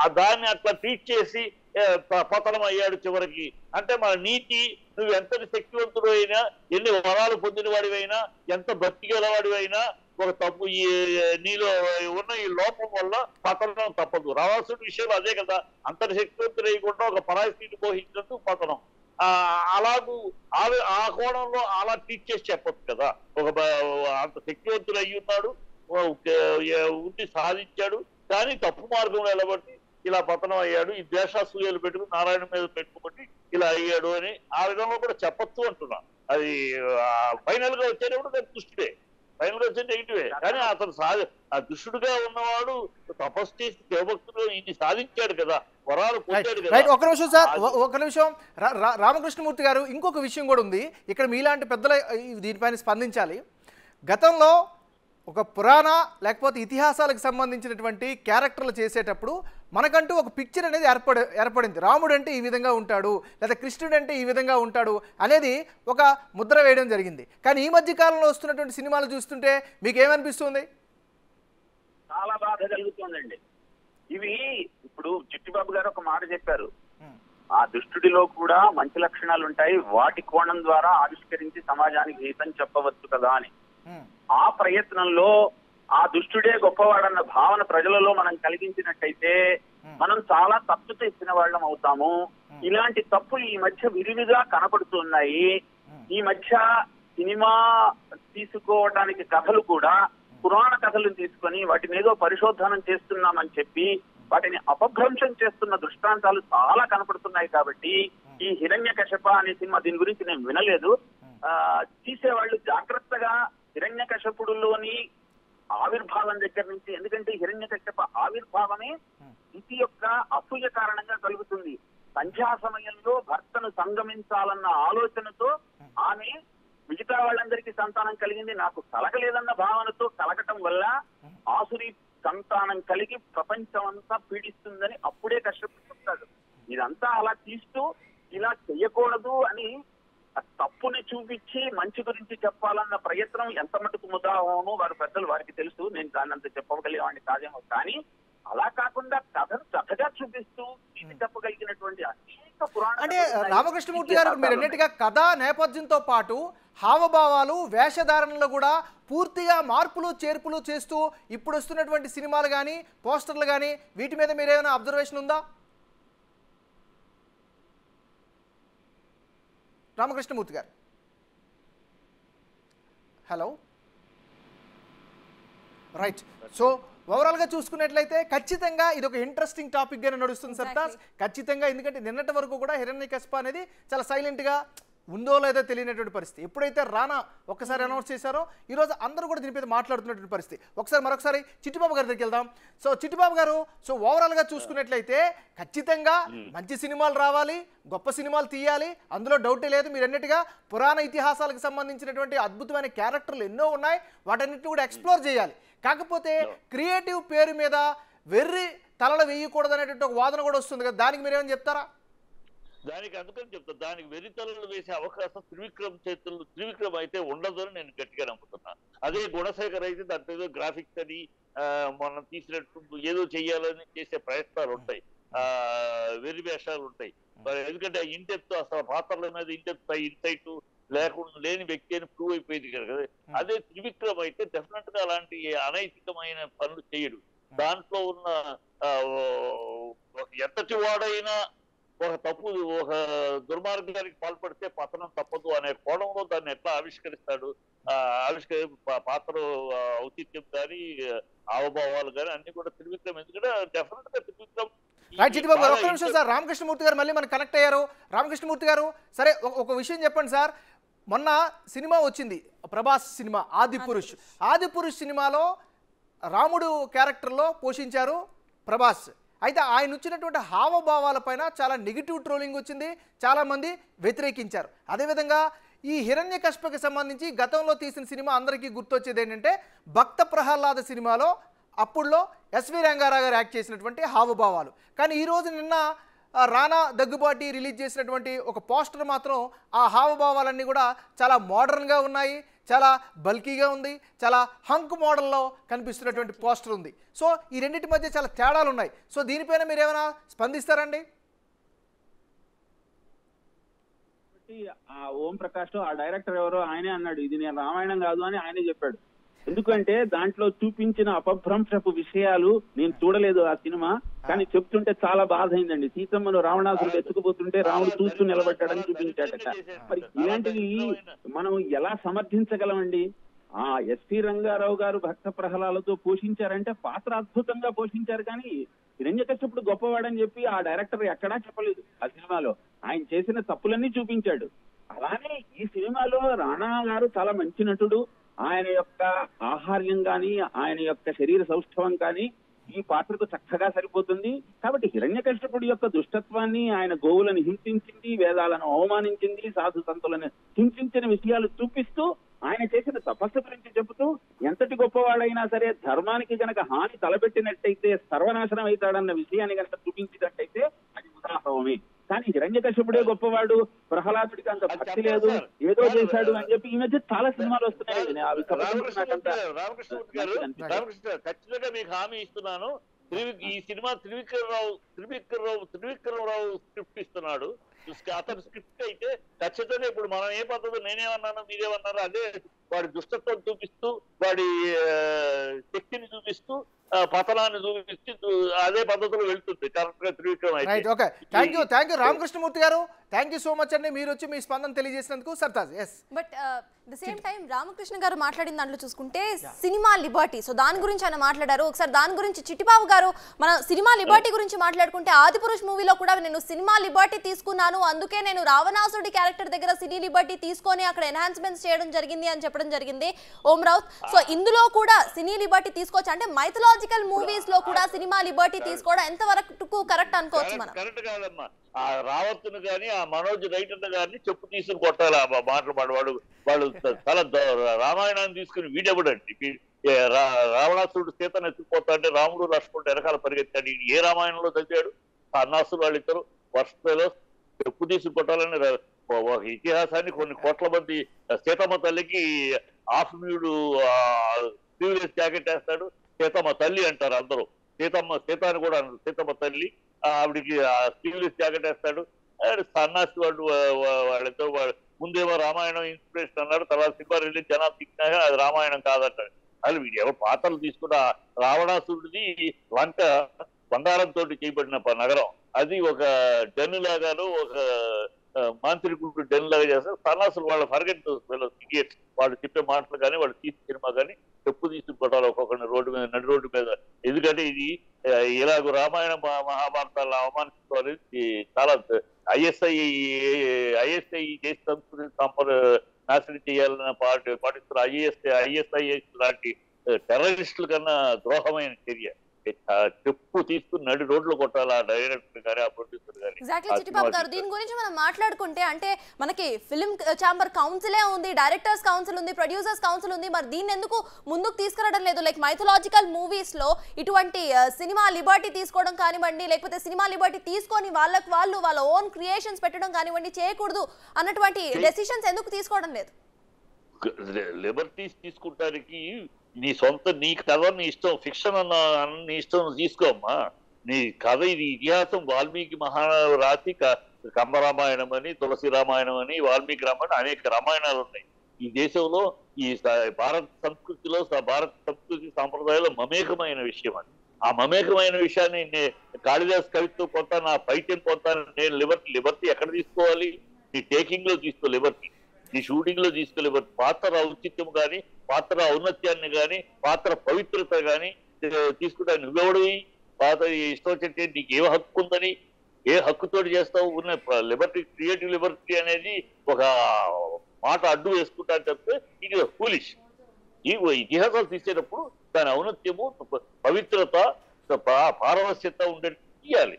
ఆ దాన్ని అట్లా ట్రీట్ చేసి పతనం అయ్యాడు చివరికి అంటే మన నీతి నువ్వు ఎంతటి శక్తివంతుడు అయినా ఎన్ని వరాలు పొందిన వాడివైనా ఎంత భక్తి గలవాడివైనా ఒక తప్పు ఈ నీలో ఉన్న ఈ లోపం వల్ల పతనం తప్పదు రావాల్సిన విషయం అదే కదా అంతటి శక్తివంతుడు లేకుండా ఒక పరాశీని పోహించినట్టు పతనం అలాగూ ఆ కోణంలో అలా ట్రీట్ చేసి చెప్పచ్చు కదా ఒక అంత శక్తివంతులు అయ్యి ఉన్నాడు ఉండి సాధించాడు కానీ తప్పు మార్గంలో నిలబడి ఇలా పతనం అయ్యాడు ఈ ద్వేషాసూయలు పెట్టుకుని నారాయణ మీద పెట్టుకోబట్టి ఇలా అయ్యాడు అని ఆ విధంగా కూడా చెప్పచ్చు అంటున్నా అది ఫైనల్ గా వచ్చేటప్పుడు దాని దుష్టుడే ఫైనల్ గా వచ్చే నెగిటివే కానీ అతను ఆ దుష్టుడుగా ఉన్నవాడు తపస్సు చేసి దేవభక్తులు ఇది సాధించాడు కదా ఒక నిమిషం సార్ ఒక నిమిషం రామకృష్ణమూర్తి గారు ఇంకొక విషయం కూడా ఉంది ఇక్కడ మీలాంటి పెద్దల దీనిపైన స్పందించాలి గతంలో ఒక పురాణ లేకపోతే ఇతిహాసాలకు సంబంధించినటువంటి క్యారెక్టర్లు చేసేటప్పుడు మనకంటూ ఒక పిక్చర్ అనేది ఏర్పడింది రాముడు అంటే ఈ విధంగా ఉంటాడు లేదా కృష్ణుడు అంటే ఈ విధంగా ఉంటాడు అనేది ఒక ముద్ర వేయడం జరిగింది కానీ ఈ మధ్య కాలంలో వస్తున్నటువంటి సినిమాలు చూస్తుంటే మీకు ఏమనిపిస్తుంది చాలా బాధ కలుగుతుందండి ఇవి ఇప్పుడు చిట్టిబాబు గారు ఒక మాట చెప్పారు ఆ దుష్టుడిలో కూడా మంచి లక్షణాలు ఉంటాయి వాటి కోణం ద్వారా ఆవిష్కరించి సమాజానికి హితం చెప్పవచ్చు కదా అని ఆ ప్రయత్నంలో ఆ దుష్టుడే గొప్పవాడన్న భావన ప్రజలలో మనం కలిగించినట్టయితే మనం చాలా తప్పు చేసిన వాళ్ళం అవుతాము ఇలాంటి తప్పులు ఈ మధ్య విరివిగా కనపడుతున్నాయి ఈ మధ్య సినిమా తీసుకోవడానికి కథలు కూడా పురాణ కథలను తీసుకొని వాటిని ఏదో పరిశోధనం చేస్తున్నామని చెప్పి వాటిని అపభ్రంశం చేస్తున్న దృష్టాంతాలు చాలా కనపడుతున్నాయి కాబట్టి ఈ హిరణ్యకశప అనే సినిమా దీని గురించి నేను వినలేదు తీసేవాళ్ళు జాగ్రత్తగా హిరణ్యకశపుడులోని ఆవిర్భావం దగ్గర నుంచి ఎందుకంటే హిరణ్యకశప ఆవిర్భావమే ఇది యొక్క అసూయ కారణంగా కలుగుతుంది సంధ్యా సమయంలో భర్తను సంగమించాలన్న ఆలోచనతో ఆమె మిగతా వాళ్ళందరికీ సంతానం కలిగింది నాకు కలగలేదన్న భావనతో కలగటం వల్ల ఆసురి సంతానం కలిగి ప్రపంచం అంతా పీడిస్తుందని అప్పుడే కష్టపడుతుంటాడు ఇదంతా అలా తీస్తూ ఇలా చేయకూడదు అని తప్పుని చూపించి మంచి గురించి చెప్పాలన్న ప్రయత్నం ఎంత మటుకు ముదావును వారి పెద్దలు వారికి తెలుసు. నేను దాన్ని అంత చెప్పగలిగేవాడిని కాదేమో, కానీ అలా కాకుండా కథను చక్కగా చూపిస్తూ ఇది చెప్పగలిగినటువంటి అనేక పురాణ అంటే రామకృష్ణమూర్తి గారు మీరు అన్నిటిగా కథ నేపథ్యంతో పాటు హావభావాలు వేషధారణలో కూడా పూర్తిగా మార్పులు చేర్పులు చేస్తూ ఇప్పుడు వస్తున్నటువంటి సినిమాలు కానీ పోస్టర్లు కానీ వీటి మీద మీరేమైనా అబ్జర్వేషన్ ఉందా? రామకృష్ణమూర్తి గారు హలో రైట్. సో ఓవరాల్గా చూసుకున్నట్లయితే ఖచ్చితంగా ఇది ఒక ఇంట్రెస్టింగ్ టాపిక్గానే నడుస్తుంది సర్తాజ్, ఖచ్చితంగా. ఎందుకంటే నిన్నటి వరకు కూడా హిరణ్యకశిప అనేది చాలా సైలెంట్గా ఉందో లేదో తెలియనటువంటి పరిస్థితి. ఎప్పుడైతే రానా ఒక్కసారి అనౌన్స్ చేశారో ఈరోజు అందరూ కూడా దీనిపై మాట్లాడుతున్నటువంటి పరిస్థితి. ఒకసారి మరొకసారి చిట్టిబాబు గారి దగ్గరికి వెళ్దాం. సో చిట్టిబాబు గారు, సో ఓవరాల్గా చూసుకున్నట్లయితే ఖచ్చితంగా మంచి సినిమాలు రావాలి, గొప్ప సినిమాలు తీయాలి, అందులో డౌటే లేదు. మీరు అన్నట్టుగా పురాణ ఇతిహాసాలకు సంబంధించినటువంటి అద్భుతమైన క్యారెక్టర్లు ఎన్నో ఉన్నాయి, వాటన్నిటిని కూడా ఎక్స్ప్లోర్ చేయాలి. కాకపోతే క్రియేటివ్ పేరు మీద వెర్రి తలలు వేయకూడదు అనేటువంటి ఒక వాదన కూడా వస్తుంది కదా, దానికి మీరేమని చెప్తారా? దానికి అందుకని చెప్తాను, దానికి వెరితలను వేసే అవకాశం త్రివిక్రమ్ అయితే ఉండదు అని నేను గట్టిగా నమ్ముతున్నాను. అదే గుణశేఖర్ అయితే దాంట్లో ఏదో గ్రాఫిక్స్ అని మనం తీసినట్టు ఏదో చెయ్యాలని చేసే ప్రయత్నాలు ఉంటాయి, వెర్రి వేషాలు ఉంటాయి. మరి ఎందుకంటే ఇంటెప్త్ అసలు పాత్రల మీద ఇంటెప్త్ ఇంటైట్ లేకుండా లేని వ్యక్తి అని ప్రూవ్ అయిపోయింది కదా. అదే త్రివిక్రమ్ అయితే డెఫినెట్ గా అలాంటి అనైతికమైన పనులు చేయడు. దాంట్లో ఉన్న ఎంతటి వాడైనా ఒక తప్పు ఒక దుర్మార్గానికి పాల్పడితే పతనం తప్పదు అనే కోణంలో దాన్ని ఎట్లా ఆవిష్కరిస్తాడు? పాత్ర ఔచిత్యం కానీ ఆవభావాలు కానీ అన్ని కూడా త్రివిక్రమ్, ఎందుకంటే డెఫినెట్ గా త్రివిక్రమ్. రామకృష్ణమూర్తి గారు మళ్ళీ మనం కనెక్ట్ అయ్యారు. రామకృష్ణమూర్తి గారు సరే ఒక విషయం చెప్పండి సార్, మొన్న సినిమా వచ్చింది ప్రభాస్ సినిమా ఆదిపురుష్. ఆదిపురుష్ సినిమాలో రాముడు క్యారెక్టర్లో పోషించారు ప్రభాస్. అయితే ఆయన వచ్చినటువంటి హావభావాలపైన చాలా నెగిటివ్ ట్రోలింగ్ వచ్చింది, చాలామంది వ్యతిరేకించారు. అదేవిధంగా ఈ హిరణ్యకశిపకి సంబంధించి గతంలో తీసిన సినిమా అందరికీ గుర్తొచ్చేది ఏంటంటే భక్త ప్రహ్లాద సినిమాలో అప్పుడులో ఎస్వి రంగారావు గారు యాక్ట్ చేసినటువంటి హావభావాలు. కానీ ఈరోజు నిన్న రానా దగ్గుబాటి రిలీజ్ చేసినటువంటి ఒక పోస్టర్ మాత్రం ఆ హావభావాలన్నీ కూడా చాలా మోడర్న్గా ఉన్నాయి, చాలా బల్కీగా ఉంది, చాలా హంక్ మోడల్లో కనిపిస్తున్నటువంటి పోస్టర్ ఉంది. సో ఈ రెండింటి మధ్య చాలా తేడాలు ఉన్నాయి. సో దీనిపైన మీరు ఏమైనా స్పందిస్తారండి? ఓం ప్రకాష్ ఆ డైరెక్టర్ ఎవరో ఆయనే అన్నాడు, ఇది నేను రామాయణం కాదు అని ఆయనే చెప్పాడు. ఎందుకంటే దాంట్లో చూపించిన అపభ్రంశపు విషయాలు నేను చూడలేదు ఆ సినిమా, కానీ చెప్తుంటే చాలా బాధ అయిందండి. సీతమ్మను రావణాసురుడు వెతుకుపోతుంటే రాముడు చూస్తూ నిలబడ్డాడని చూపించాడట. మరి ఇలాంటివి మనం ఎలా సమర్థించగలమండి? ఆ ఎస్పీ రంగారావు గారు భక్త ప్రహ్లాదతో పోషించారంటే పాత్ర అద్భుతంగా పోషించారు, కానీ హిరణ్యకశిపుడు గొప్పవాడని చెప్పి ఆ డైరెక్టర్ ఎక్కడా చెప్పలేదు. ఆ సినిమాలో ఆయన చేసిన తప్పులన్నీ చూపించాడు. అలానే ఈ సినిమాలో రానా గారు చాలా మంచి నటుడు, ఆయన యొక్క ఆహార్యం కానీ ఆయన యొక్క శరీర సౌష్ఠవం కానీ ఈ పాత్రకు చక్కగా సరిపోతుంది. కాబట్టి హిరణ్యకశిపుడి యొక్క దుష్టత్వాన్ని, ఆయన గోవులను హింసించింది, వేదాలను అవమానించింది, సాధు సంతులను హింసించిన విషయాలు చూపిస్తూ ఆయన చేసిన తపస్సు గురించి చెబుతూ ఎంతటి గొప్పవాడైనా సరే ధర్మానికి గనక హాని తలపెట్టినట్టయితే సర్వనాశనం అవుతాడన్న విషయాన్ని గనక చూపించినట్టయితే అది ఉదాహరణమే. కానీ హిరణ్యకశిపుడే గొప్పవాడు, ప్రహ్లాదుడికి అంత భక్తి లేదు, ఏదో చేశాడు అని చెప్పి ఈ మధ్య చాలా సినిమాలు వస్తున్నాయి. ఖచ్చితంగా మీకు హామీ ఇస్తున్నాను, ఈ సినిమా త్రివిక్రమరావు స్క్రిప్ట్ ఇస్తున్నాడు. అతను స్క్రిప్ట్ అయితే ఖచ్చితంగా ఇప్పుడు మనం ఏ పద్ధతి నేనేమన్నాను మీరేమన్నారో అదే, వాడి దుష్టత్వం చూపిస్తూ వాడి శక్తిని చూపిస్తూ పతనాన్ని చూపిస్తూ అదే పద్ధతిలో వెళ్తుంది కరెక్ట్ గా త్రివిక్రమ్ అయితే. Okay, thank you, thank you Ramakrishnamurthy garu, thank you so much అండి మీరు వచ్చి మీ స్పందన తెలియజేసినందుకు Sartaj. Yes but the same time Ramakrishna garu మాట్లాడిన దాంట్లో చూసుకుంటే సినిమా లిబర్టీ, సో దాని గురించి ఆయన మాట్లాడారు. ఒకసారి దాని గురించి చిట్టిబాబు గారు, మన సినిమా లిబర్టీ గురించి మాట్లాడుకుంటే ఆదిపురుష్ మూవీలో కూడా నేను సినిమా లిబర్టీ తీసుకున్నాను, అందుకే నేను రావణాసుడి క్యారెక్టర్ దగ్గర సినీ లిబర్టీ తీసుకొని అక్కడ ఎన్హాన్స్మెంట్స్ చేయడం జరిగింది అని చెప్పడం జరిగింది ఓం రావు. సో ఇందులో కూడా సినీ లిబర్టీ తీసుకోవచ్చు అంటే మైథలాజికల్ మూవీస్ లో కూడా సినిమా లిబర్టీ తీసుకోవడం ఎంత వరకు కరెక్ట్ అనుకోవచ్చు మనం? కరెక్ట్ కాదమ్మా, ఆ రావత్తును గాని ఆ మనోజ్ రైటర్ గారిని చెప్పు తీసుకుని కొట్టాలి. ఆ మాటలు వాడు వాళ్ళు చాలా రామాయణాన్ని తీసుకుని వీడెవడండి రావణాసురుడు సీతను ఎత్తుకుపోతా అంటే రాముడు లక్ష్మణుడు వెనకాల పరిగెత్తాడు. ఏ రామాయణంలో చదివాడు? అన్నాసులు వాళ్ళిద్దరు వర్షలో చెప్పు తీసుకు కొట్టాలని ఇతిహాసాన్ని కొన్ని కోట్ల మంది సీతమ్మ తల్లికి ఆసుమీయుడు సీరియస్ జాకెట్ వేస్తాడు, సీతమ్మ తల్లి అంటారు అందరూ, సీతాన్ని కూడా సీతమ్మ తల్లి, ఆవిడికి సీరియస్ జాకెట్ వేస్తాడు సన్నాసి వాడు. వాళ్ళిద్దరు ముందేమో రామాయణం ఇన్స్పిరేషన్ అన్నాడు, తర్వాత సిబ్బంది జనాలు తిట్టినాక అది రామాయణం కాదంటాడు. అది వీడేమో పాత్రలు తీసుకున్న రావణాసురుడిది లంక బంగారంతో చేయబడిన నగరం, అది ఒక డెన్ లాగాను ఒక మాంత్రికుడు డెన్ లాగా చేస్తారు. సన్నాసులు వాళ్ళ ఫర్గెట్ సిగేట్స్, వాళ్ళు చెప్పే మాటలు కానీ వాళ్ళు తీసి సినిమా కానీ చెప్పు తీసుకుపోవాలి ఒక్కొక్కరిని రోడ్డు మీద, నడి రోడ్డు మీద. ఎందుకంటే ఇది ఇలాగ రామాయణ మహాభారతాలను అవమానించడం అనేది చాలా ఐఎస్ఐ దేశ సంస్కృతి నాశనం చేయాలన్న పాటిస్తున్న ఐఎస్ఐ లాంటి టెర్రరిస్టుల కన్నా ద్రోహమైన చర్య. చెప్పు తీసుకుని నడి రోడ్లు కొట్టాలా డైరెక్టర్ గానీ ఆ ప్రొడ్యూసర్ గానీ. ఎగ్జాక్ట్లీ చిట్టిబాబు గారు, దీని గురించి మనం మాట్లాడుకుంటే అంటే మనకి ఫిల్మ్ ఛాంబర్ కౌన్సిలే ఉంది, డైరెక్టర్స్ కౌన్సిల్ ఉంది, ప్రొడ్యూసర్స్ కౌన్సిల్ ఉంది, మరి దీన్ని ఎందుకు ముందుకు తీసుకురావడం లేదు? లైక్ మైథలాజికల్ మూవీస్ లో ఇటువంటి సినిమా లిబర్టీ తీసుకోవడం కానివ్వండి, లేకపోతే సినిమా లిబర్టీ తీసుకొని వాళ్ళ ఓన్ క్రియేషన్స్ పెట్టడం కానివ్వండి, చేయకూడదు అన్నటువంటి డెసిషన్స్ ఎందుకు తీసుకోవడం లేదు? లిబర్టీస్ తీసుకుంటానికి నీ సొంత నీ కథ నీ ఇష్టం, ఫిక్షన్ నీ ఇష్టం తీసుకోమ్మా. నీ కథ ఇది ఇతిహాసం, వాల్మీకి మహారాతి కంబరామాయణం అని, తులసి రామాయణం అని, వాల్మీకి రామాయణం, అనేక రామాయణాలు ఉన్నాయి ఈ దేశంలో. ఈ భారత సంస్కృతిలో, భారత సంస్కృతి సాంప్రదాయాల్లో మమేకమైన విషయం అని. ఆ మమేకమైన విషయాన్ని కాళిదాస్ కవిత్వం కొంత, నా పైత్యం కొంత, నేను లిబర్టీ ఎక్కడ తీసుకోవాలి? నీ టేకింగ్ లో తీసుకో లిబర్టీ, నీ షూటింగ్ లో తీసుకెళ్లే పాత్ర ఔచిత్యం కానీ, పాత్ర ఔన్నత్యాన్ని కానీ, పాత్ర పవిత్రత కానీ తీసుకుంటా. నువ్వెవడివి? పాత్ర ఇష్టం వచ్చే నీకు ఏ హక్కు ఉందని, ఏ హక్కుతోటి చేస్తావు? ఉన్న లిబర్టీ, క్రియేటివ్ లిబర్టీ అనేది ఒక మాట అడ్డు వేసుకుంటా చెప్తే ఇది ఫూలిష్. ఈ ఇతిహాసాలు తీసేటప్పుడు దాని ఔన్నత్యము, పవిత్రత, పారవశ్యత ఉండేది తీయాలి.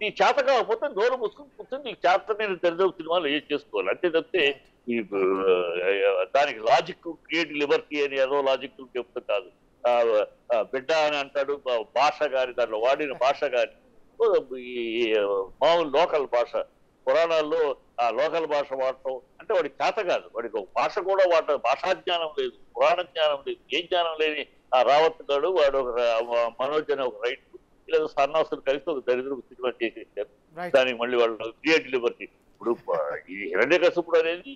నీ చేత కాకపోతే నోరు మూసుకుని కూర్చొని నీకు చేతనైన తెరదవు సినిమాలు ఏం చేసుకోవాలి. అంతే తప్పితే దానికి లాజిక్, క్రియేటివ్ లిబర్టీ అని ఏదో లాజిక్ చెప్తూ కాదు. బిడ్డ అని అంటాడు, భాష కానీ దాంట్లో వాడిన భాష కానీ మామూలు లోకల్ భాష, పురాణాల్లో ఆ లోకల్ భాష వాడటం అంటే వాడికి చేత కాదు. వాడికి ఒక భాష కూడా వాడ, భాషా జ్ఞానం లేదు, పురాణ జ్ఞానం లేదు, ఏ జ్ఞానం లేని ఆ రావత్ గాడు, వాడు ఒక మనోజ్ అనే ఒక రైట్, లేదా సన్నాసులు కలిసి ఒక దరిద్రం సినిమా చేసేసారు. దానికి మళ్ళీ వాళ్ళు క్రియేటివ్ లిబర్టీ. ఇప్పుడు ఇది హిరణ్యకశిపుడు అనేది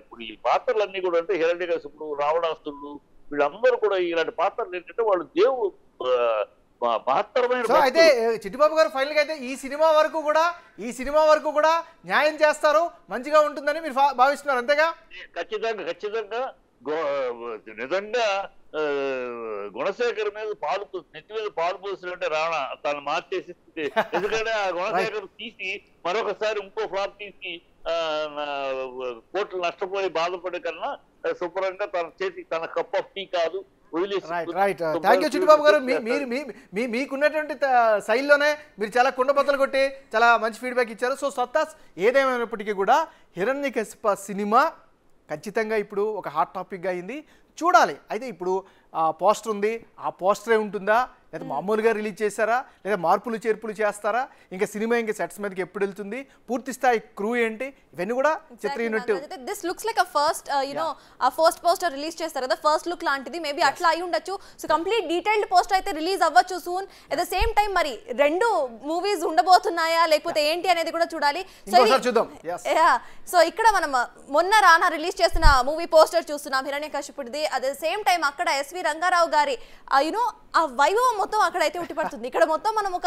ఇప్పుడు ఈ పాత్రలన్నీ కూడా అంటే హిరణ్యకశిపుడు, రావణాసురుడు, వీళ్ళందరూ కూడా ఇలాంటి పాత్రలు ఏంటంటే వాళ్ళు దేవుడు మహత్తరమైన. అయితే చిట్టిబాబు గారు ఫైనల్ గా అయితే ఈ సినిమా వరకు కూడా న్యాయం చేస్తారు, మంచిగా ఉంటుందని మీరు భావిస్తున్నారు అంతేగా? ఖచ్చితంగా నిజంగా గుణశేఖర్ మీద నెత్తి మీద పాలు పోసినట్టే రావణ తను మార్చేసి, ఎందుకంటే ఆ గుణశేఖర్ తీసి మరొకసారి ఇంకో ఫ్లాప్ తీసి కోట్లు నష్టపోయి బాధపడే కన్నా శుభ్రంగా తన చేసి తన కప్ ఆఫ్ టీ కాదు మీకున్నటువంటి శైలిలోనే మీరు చాలా కుండబద్దలు కొట్టి చాలా మంచి ఫీడ్బ్యాక్ ఇచ్చారు. సో సత్తాస్, ఏదేమైనప్పటికీ కూడా హిరణ్యకశిప సినిమా ఖచ్చితంగా ఇప్పుడు ఒక హాట్ టాపిక్గా అయింది, చూడాలి. అయితే ఇప్పుడు పోస్టర్ ఉంది, ఆ పోస్టరే ఉంటుందా, లేదా మామూలుగా రిలీజ్ చేశారా, లేదా మార్పులు చేర్పులు చేస్తారా, ఇంకా సినిమా ఇంకా సెట్స్ మీదకి ఎప్పుడు వెళ్తుంది, పూర్తి స్థాయి క్రూ ఏంటి, ఇవన్నీ కూడా చిత్ర unit. This looks like first first poster release చేస్తారు కదా, ఫస్ట్ లుక్ లాంటిది మేబీ అట్లా అయి ఉండొచ్చు. సో కంప్లీట్ డీటెయిల్డ్ పోస్టర్ అయితే రిలీజ్ అవ్వచ్చు soon. At the same time మరి రెండు మూవీస్ ఉండబోతున్నాయా లేకపోతే ఏంటి అనేది కూడా చూడాలి. సో ఇక్కడ మనం మొన్న రానా రిలీజ్ చేసిన మూవీ పోస్టర్ చూస్తున్నాం హిరణ్యకశిపుడిది, అట్ ద సేమ్ టైం అక్కడ ఎస్వి రంగారావు గారి ఆ వైభవం మొత్తం అక్కడైతే ఉట్టిపడుతుంది. ఇక్కడ మొత్తం మనం ఒక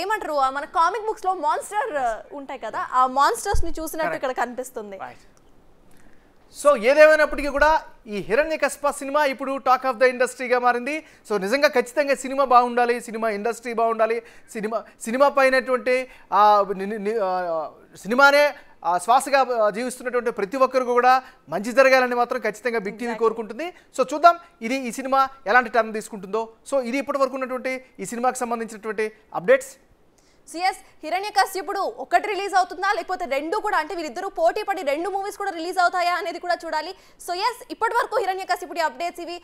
ఏమంటారు, మన కామిక్ బుక్స్ లో మాన్స్టర్ ఉంటాయి కదా, ఆ మాన్స్టర్స్ ని చూసినట్టు ఇక్కడ కనిపిస్తుంది. సో ఏదేమైనప్పటికీ కూడా ఈ హిరణ్యకశిప సినిమా ఇప్పుడు టాక్ ఆఫ్ ద ఇండస్ట్రీగా మారింది. సో నిజంగా ఖచ్చితంగా సినిమా బాగుండాలి, సినిమా ఇండస్ట్రీ బాగుండాలి, సినిమా పైనటువంటి సినిమానే శ్వాసగా జీవిస్తున్నటువంటి ప్రతి ఒక్కరికి కూడా మంచి జరగాలని మాత్రం ఖచ్చితంగా బిగ్ టీవీ కోరుకుంటుంది. సో చూద్దాం ఇది ఈ సినిమా ఎలాంటి టర్న్ తీసుకుంటుందో. సో ఇది ఇప్పటి వరకు ఉన్నటువంటి ఈ సినిమాకి సంబంధించినటువంటి అప్డేట్స్. సిఎస్ హిరణ్యకశిపుడు ఒకటి రిలీజ్ అవుతుందా లేకపోతే రెండు కూడా, అంటే వీరిద్దరూ పోటీ పడి రెండు మూవీస్ కూడా రిలీజ్ అవుతాయా అనేది కూడా చూడాలి. సో ఎస్, ఇప్పటి వరకు హిరణ్యకశిపుడి అప్డేట్స్ ఇవి.